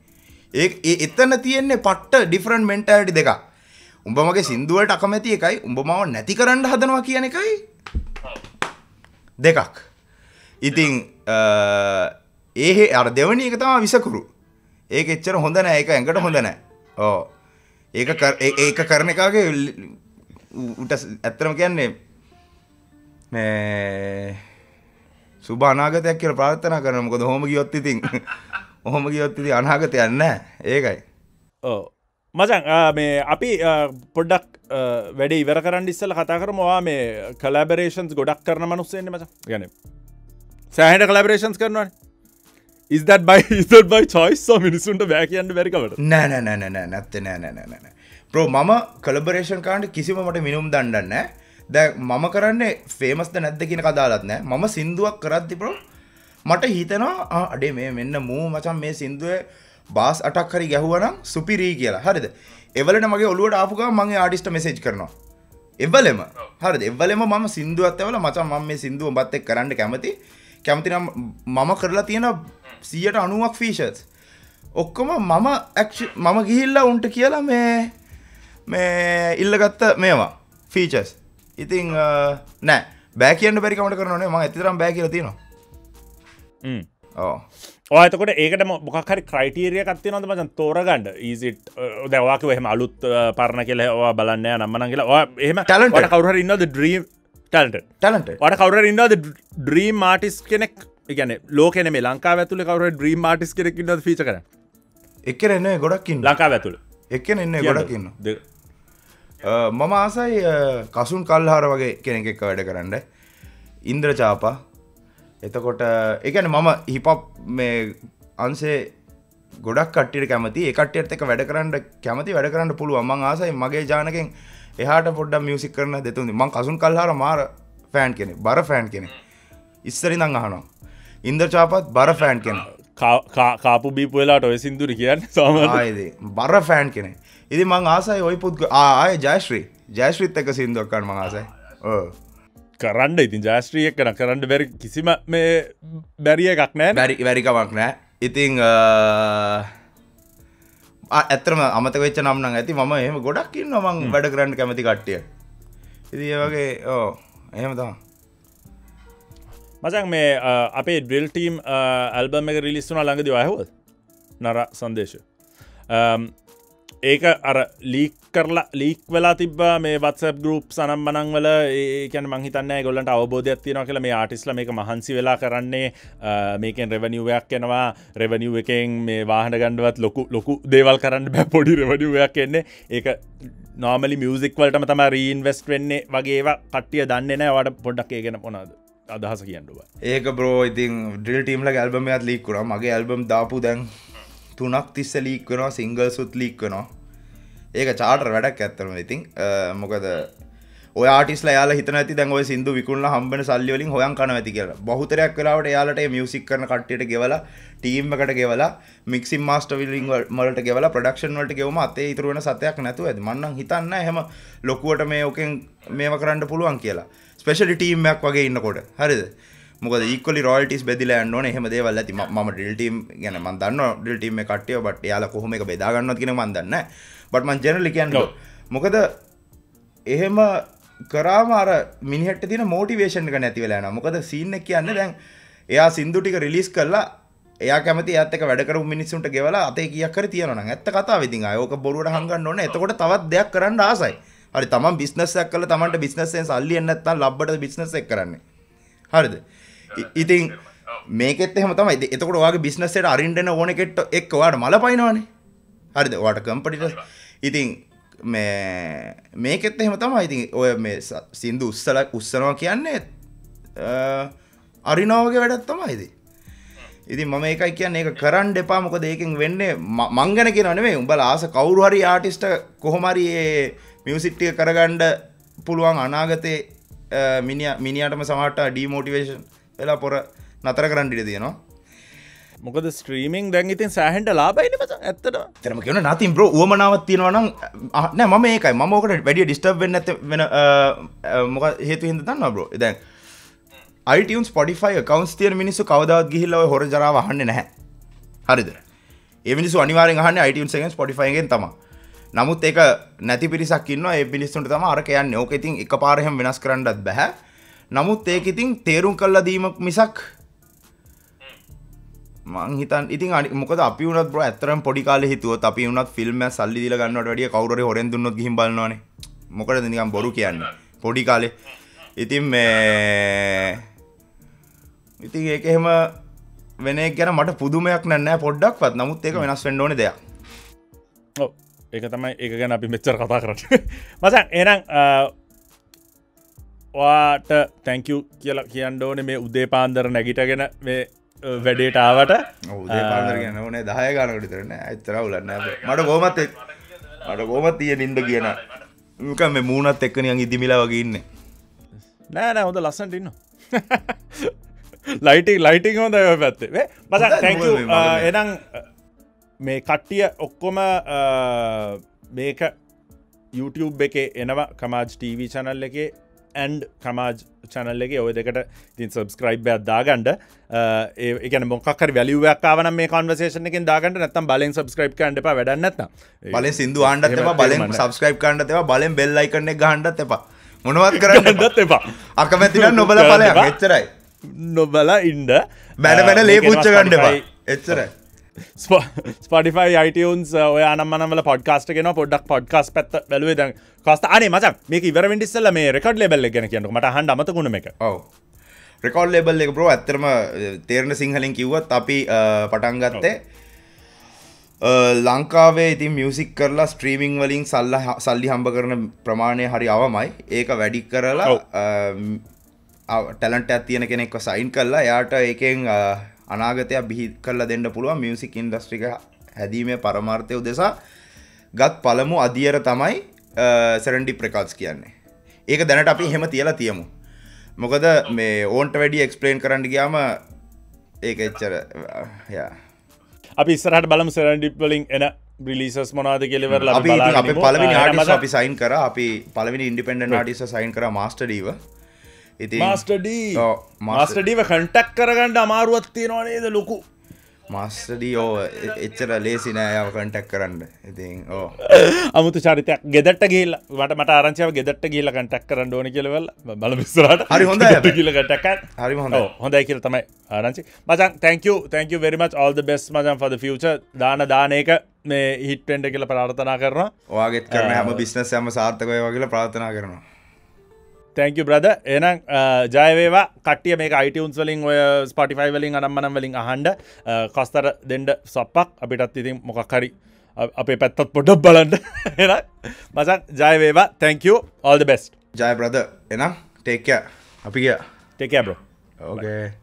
ඒ ඒ එතන තියෙන්නේ පට්ට different mentality දෙකක් උඹ මගේ සින්දු වලට අකමැති එකයි උඹ මාව නැති කරන්න හදනවා කියන එකයි දෙකක් ඉතින් ඒ අර දෙවෙනි එක තමයි විසකුරු ඒක එච්චර හොඳ නෑ ඒක ඇඟට හොඳ නෑ ඕ ඒක ඒක කරන එකගේ උට ඇත්තම කියන්නේ මේ සුබ අනාගතයක් කියලා ප්‍රාර්ථනා කරනවා මොකද ඔහොම ගියොත් ඉතින් ඔහොම ගියොත් ඉතින් අනාගතයක් නෑ ඒකයි ඕ මචං මේ අපි පොඩ්ඩක් වැඩේ ඉවර කරන්න ඉස්සෙල්ලා කතා කරමු ඔයා මේ කොලැබොරේෂන්ස් ගොඩක් කරන මිනිස්සුන්නේ මචං කියන්නේ සෑහෙන කොලැබොරේෂන්ස් කරනවානේ is that by is that by choice so මිනිස්සුන්ට බෑ කියන්න බැරි කමට නෑ නෑ නෑ නෑ නැත්තේ නෑ නෑ නෑ නෑ bro මම කොලැබොරේෂන් කරන්න කිසිම මට මිනුම් දණ්ඩක් නෑ දැන් මම කරන්නේ famous ද නැද්ද කියන කතාවලත් නෑ මම සින්දුවක් කරද්දි bro මට හිතෙනවා අඩේ මේ මෙන්න මූ මචං මේ සින්දුවේ බාස් අටක් හරි ගැහුවා නම් සුපිරි කියලා හරිද එවලට මගේ ඔළුවට ආපු ගමන් මම ඒ ආටිස්ට් මෙසේජ් කරනවා එවලෙම හරිද එවලෙම මම සින්දුවත් එවලා මචං මම මේ සින්දුව ඔබත් එක්ක කරන්න කැමති කැමති නම් මම කරලා තියෙන සියයට අනූවක් ෆීචර්ස් ඔක්කොම මම මම ගිහිල්ලා උන්ට කියලා මේ මේ ඉල්ලගත්ත මේවා ෆීචර්ස් ඉතින් නෑ බෑ කියන්න බැරි කමට කරනවනේ මම ඇත්තටම බෑ කියලා තියෙනවා හ්ම් ඔව් ඔයතකොට ඒකට මොකක් හරි ක්‍රයිටීරියා එකක් තියෙනවද මචං තෝරගන්න? is it දැන් ඔයා කිව්ව එහෙම අලුත් පරණ කියලා ඔයා බලන්න යන නම් මනම් කියලා ඔයා එහෙම ඔයාට කවුරු හරි ඉන්නවද ඩ්‍රීම් talented talented ඔයාට කවුරු හරි ඉන්නවද ඩ්‍රීම් ආටිස්ට් කෙනෙක්? ඒ කියන්නේ ලෝකේ නෙමෙයි ලංකාව ඇතුලේ කවුරු හරි ඩ්‍රීම් ආටිස්ට් කෙනෙක් ඉන්නවද ෆීචර් කරන්න? එක්කෙනෙක් නෙමෙයි ගොඩක් ඉන්නවා ලංකාව ඇතුලේ. එක්කෙනෙක් නෙමෙයි ගොඩක් ඉන්නවා. මම ආසයි කසුන් කල්හාර වගේ කෙනෙක් එක්ක වැඩ කරන්න. ඉන්ද්‍ර චාපා එතකොට ඒකන මම හිපප් මේ අන්සේ ගොඩක් කට්ටියට කැමති ඒ කට්ටියත් එක්ක වැඩ කරන්න කැමති වැඩ කරන්න පුළුවන්. මං ආසයි මගේ ජානකෙන් එහාට පොඩ්ඩක් මියුසික් කරන දෙතුන්දි. මං කසුන් කල්හාර මාර ෆෑන් කෙනෙක් බර ෆෑන් කෙනෙක් ඉස්සරින් නම් අහනවා. ඉන්ද්‍ර චාපත් බර ෆෑන් කෙනෙක් කාපු බීපු වෙලාවට ඔය සින්දුරි කියන්නේ සාමාන්‍යයෙන් ආයේදී බර ෆෑන් කෙනෙක්. ඉතින් මං ආසයි ඔය පුත් ආයේ ජයශ්‍රී ජයශ්‍රීත් එක්ක සින්දුවක් කරන්න මං ආසයි. ඔව් කරන්න ඉතින් ජාස්ත්‍රිය කන කරන්න බැරි කිසිම මේ බැරිය එකක් නෑ බැරි වැරිකමක් නෑ. ඉතින් ඇත්තම අමතක වෙච්ච නම් නම් ඇති මම එහෙම ගොඩක් ඉන්නවා මං වැඩ කරන්න කැමති කට්ටිය. ඉතින් ඒ වගේ ඕ එහෙම තමයි. මචං මේ අපේ ඩ්‍රිල් ටීම් ඇල්බම් එක රිලීස් වුණා ළඟදී ඔය ඇහුවද? නර සංදේශය. ඒක අර ලීක් කරලා ලීක් වෙලා තිබ්බා මේ WhatsApp group සනම් මනම් වල. ඒ කියන්නේ මං හිතන්නේ ඒගොල්ලන්ට අවබෝධයක් තියෙනවා කියලා මේ ආටිස්ට්ලා මේක මහන්සි වෙලා කරන්නේ මේකෙන් රෙවෙනියු එකක් එනවා රෙවෙනියු එකෙන් මේ වාහන ගන්නවත් ලොකු ලොකු දේවල් කරන්න බෑ පොඩි රෙවෙනියු එකක් එන්නේ. ඒක normally music වලටම තමයි reinvest වෙන්නේ වගේ ඒවා කට්ටිය දන්නේ නැහැ. ඔයාලට පොඩ්ඩක් ඒ ගැන මොනවද අදහස කියන්න ඕවා? ඒක bro ඉතින් drill team ලගේ album එකත් leak වුණා. මගේ album දාපු දැන් තුනක් තිස්ස ලීක් වෙනවා සිංගල් සුත් ලීක් වෙනවා. ඒක චාටර් වැඩක් ඇත්තම. ඉතින් මොකද ඔය ආටිස්ලා යාලා හිතන ඇති දැන් ඔය සින්දු විකුණලා හම්බෙන සල්ලි වලින් හොයන් කනවා ඇති කියලා. බහුතරයක් වෙලාවට යාලට මේ මියුසික් කරන කට්ටියට ගෙවලා ටීම් එකට ගෙවලා මික්සින් මාස්ටර් විලින් වලට ගෙවලා ප්‍රොඩක්ෂන් වලට ගෙවුම අතේ ඉතුරු වෙන සතයක් නැතුව ඇති. මම නම් හිතන්නේ එහෙම ලොකුවට මේ ඔකෙන් මේව කරන්න පුළුවන් කියලා. ස්පෙෂලි ටීම් එකක් වගේ ඉන්නකොට. හරිද? මොකද ඊක්වලි රොයල්ටිස් බෙදලා යන්න ඕනේ එහෙම දේවල් ඇති. මම ඩ්‍රිල් ටීම් يعني මම දන්නවා ඩ්‍රිල් ටීම් එකේ කට්ටිය බට් එයාලා කොහොම එක බෙදා ගන්නවද කියන එක මම දන්නේ නැහැ. බට් මම ජෙනරලි කියන්නේ මොකද එහෙම කරාම අර මිනිහෙට්ට තියෙන මොටිවේෂන් එක නැති වෙලා යනවා. මොකද සීන් එක කියන්නේ දැන් එයා සින්දු ටික රිලීස් කළා එයා කැමති එයාත් එක වැඩ කරපු මිනිස්සුන්ට ගෙවලා අතේ කීයක් හරි තියනවා නම් ඇත්ත කතාව. ඉතින් ආය ඕක බොරුවට හංගන්න ඕනේ. එතකොට තවත් දෙයක් කරන්න ආසයි. හරි තමන් බිස්නස් එකක් කළා තමන්ට බිස්නස් එකෙන් සල්ලි එන්නේ නැත්නම් ලබ්බට බිස්නස් එක කරන්නේ. හරිද? ඉතින් මේකෙත් එහෙම තමයි. එතකොට ඔයාගේ බිස්නස් එකට අරින්න ඕන කෙට්ට එක්ක ඔයාට මල පයින්නවනේ. හරිද? ඔයාට කම්පිටිටර්. ඉතින් මේ මේකෙත් එහෙම තමයි. ඉතින් ඔය මේ සින්දු උස්සලා උස්සනවා කියන්නේ අරිනවා වගේ වැඩක් තමයි ඉතින්. ඉතින් මම ඒකයි කියන්නේ ඒක කරන්න එපා. මොකද ඒකෙන් වෙන්නේ මං ගැන කියනවා නෙමෙයි. උඹලා ආස කවුරු හරි ආටිස්ට් කොහොම හරි මේ මියුසික් ටික කරගන්න පුළුවන් අනාගතේ මිනිහා මිනිහාටම සමහරට ඩිමෝටිවේෂන් වෙලා පොර නතර කරන්න ඉඩ තියෙනවා. මොකද ස්ට්‍රීමින් දැන් ඉතින් සෑහෙන්න ලාභයිනේ මචං ඇත්තටම. ඒතරම කියන නැතිනම් බ්‍රෝ උවමනාවක් තියෙනවා නම් නෑ මම ඒකයි මම ඕකට වැඩි ඩිස්ටර්බ් වෙන්නේ නැත්තේ වෙන මොකද හේතුව හින්දා දන්නවා බ්‍රෝ. දැන් iTunes Spotify accounts තියෙන මිනිස්සු කවදාවත් ගිහිල්ලා ওই හොර ජරාව අහන්නේ නැහැ. හරිද? ඒ මිනිස්සු අනිවාර්යෙන් අහන්නේ iTunes එකෙන් Spotify එකෙන් තමයි. නමුත් ඒක නැති පිරිසක් ඉන්නවා. ඒ පිරිසුන්ට තමයි අර කියන්නේ. ඕක ඉතින් එකපාරටම වෙනස් කරන්නවත් බෑ. නමුත් ඒක ඉතින් තේරුම් කරලා දීම මිසක් මං හිතන්නේ ඉතින් මොකද අපි වුණත් බ්‍රෝ ඇත්තටම පොඩි කාලේ හිතුවොත් අපි වුණත් ෆිල්ම් එක සල්ලි දීලා ගන්නවට වැඩිය කවුරු හරි හොරෙන් දුන්නොත් ගිහින් බලනවනේ. මොකටද නිකන් බොරු කියන්නේ පොඩි කාලේ. ඉතින් මේ ඉතින් ඒක එහෙම වෙන එක ගැන මට පුදුමයක් නෑ පොඩ්ඩක්වත්. නමුත් ඒක වෙනස් වෙන්න ඕනේ දෙයක්. ඔව්. ඒක තමයි ඒක ගැන අපි මෙච්චර කතා කරන්නේ. මචං එහෙනම් ඔයාට thank you කියලා කියන්න ඕනේ මේ උදේ පාන්දර නැගිටගෙන මේ වැඩේට ආවට. ඔව් උදේ පාන්දර කියන්නේ ඕනේ දහය ගානකට විතර නෑ. ඇත්තට අවුලක් නෑ. මට කොහොමත් මට කොහොමත් තියෙන නිින්ද කියන නිකන් මේ මූණත් එක්ක නිකන් ඉදිමිලා වගේ ඉන්නේ. නෑ නෑ හොඳ ලස්සනට ඉන්නවා. ලයිටින් ලයිටින් හොඳයි ඔය පැත්තේ. මේ මචං thank you. එහෙනම් මේ කට්ටිය ඔක්කොම මේක YouTube එකේ එනවා කමාජ් ටීවී channel එකේ and කමාජ් channel එකේ ඔය දෙකට ඉතින් subscribe එකක් දාගන්න. ඒ කියන්නේ මොකක් හරි value එකක් ආව නම් මේ conversation එකෙන් දාගන්න. නැත්තම් බලෙන් subscribe කරන්න එපා වැඩක් නැත්තම්. බලෙන් සින්දු ආන්නත් එපා බලෙන් subscribe කරන්නත් එපා බලෙන් bell icon එක ගහන්නත් එපා. මොනවත් කරන්නත් එපා. අකමැති නම් නොබල ඵලයක් එච්චරයි. නොබල ඉන්න. බැන බැන ලේ පුච්ච ගන්න එපා. එච්චරයි. Spotify, iTunes ඔය අනම්මනම්වල පොඩ්කාස්ට් එක එනවා. පොඩ්ඩක් පොඩ්කාස්ට් පැත්ත බැලුවේ දැන්. කාස්ත අනේ මචං මේක ඉවර වෙන්න ඉස්සෙල්ලා මේ රෙකෝඩ් ලේබල් එක ගැන කියන්නකෝ. මට අහන්න අමතකුණා මේක. ඔව්. රෙකෝඩ් ලේබල් එක බ්‍රෝ ඇත්තටම තේරෙන සිංහලෙන් කිව්වත් අපි පටන් ගත්තේ ලංකාවේ ඉතින් මියුසික් කරලා ස්ට්‍රීමින් වලින් සල්ලි හම්බ කරන ප්‍රමාණය හරි අවමයි. ඒක වැඩි කරලා ටැලන්ට් එකක් තියෙන කෙනෙක්ව සයින් කරලා එයාට ඒකෙන් අනාගතයක් බිහි කරලා දෙන්න පුළුවන් මියුසික් ඉන්ඩස්ට්‍රි එක හැදීමේ පරමාර්ථය උදෙසා ගත් පළමු අධියර තමයි සෙරන්ඩිප් රෙකෝඩ්ස් කියන්නේ. ඒක දැනට අපි එහෙම තියලා තියමු. මොකද මේ ඕන්ට වැඩි එක්ස්ප්ලেইন කරන්න ගියාම ඒක එච්චර යා අපි ඉස්සරහට බලමු සෙරන්ඩිප් වලින් එන රිලීසස් මොනවද කියලා ඉවරලා අපි බලමු. අපි පළවෙනි ආටිස්ට් අපි සයින් කරා. අපි පළවෙනි ඉන්ඩිපෙන්ඩන්ට් ආටිස්ට් සයින් කරා මාස්ටර් ඩීව. මාස්ටර් ඩී මාස්ටර් ඩීව කන්ටැක්ට් කරගන්න අමාරුවක් තියනවා නේද ලොකු. මාස්ටර් ඩී ඔව් එච්චර ලේසි නෑ යාව කන්ටැක්ට් කරන්න. ඉතින් ඔව් අමුතු චරිතයක් ගෙදරට ගිහිල්ලා මට මට ආරංචියව ගෙදරට ගිහිල්ලා කන්ටැක්ට් කරන්න ඕනේ කියලා බලලා බලමු ඉස්සරහට. හරි හොඳයි අපි කියලා කන්ටැක්ට් කරා. හරිම හොඳයි. ඔව් හොඳයි කියලා තමයි ආරංචි. මචං thank you thank you very much all the best මචං for the future. දාන දාන එක මේ හිට් වෙන්න කියලා ප්‍රාර්ථනා කරනවා. ඔයාගෙත් කරන හැම බිස්නස් එකම සාර්ථක වේවා කියලා ප්‍රාර්ථනා කරනවා. thank you brother. එනං ජය වේවා කට්ටිය මේක iTunes වලින් ඔය Spotify වලින් අනම්මනම් වලින් අහන්න කස්තර දෙන්න සප්පක් අපිටත් ඉතින් මොකක් හරි අපේ පැත්තත් පොඩ්ඩක් බලන්න. එනං මචං ජය වේවා. thank you all the best. ජය brother. එනං take care. අපි ගියා. take care bro. okay. Bye.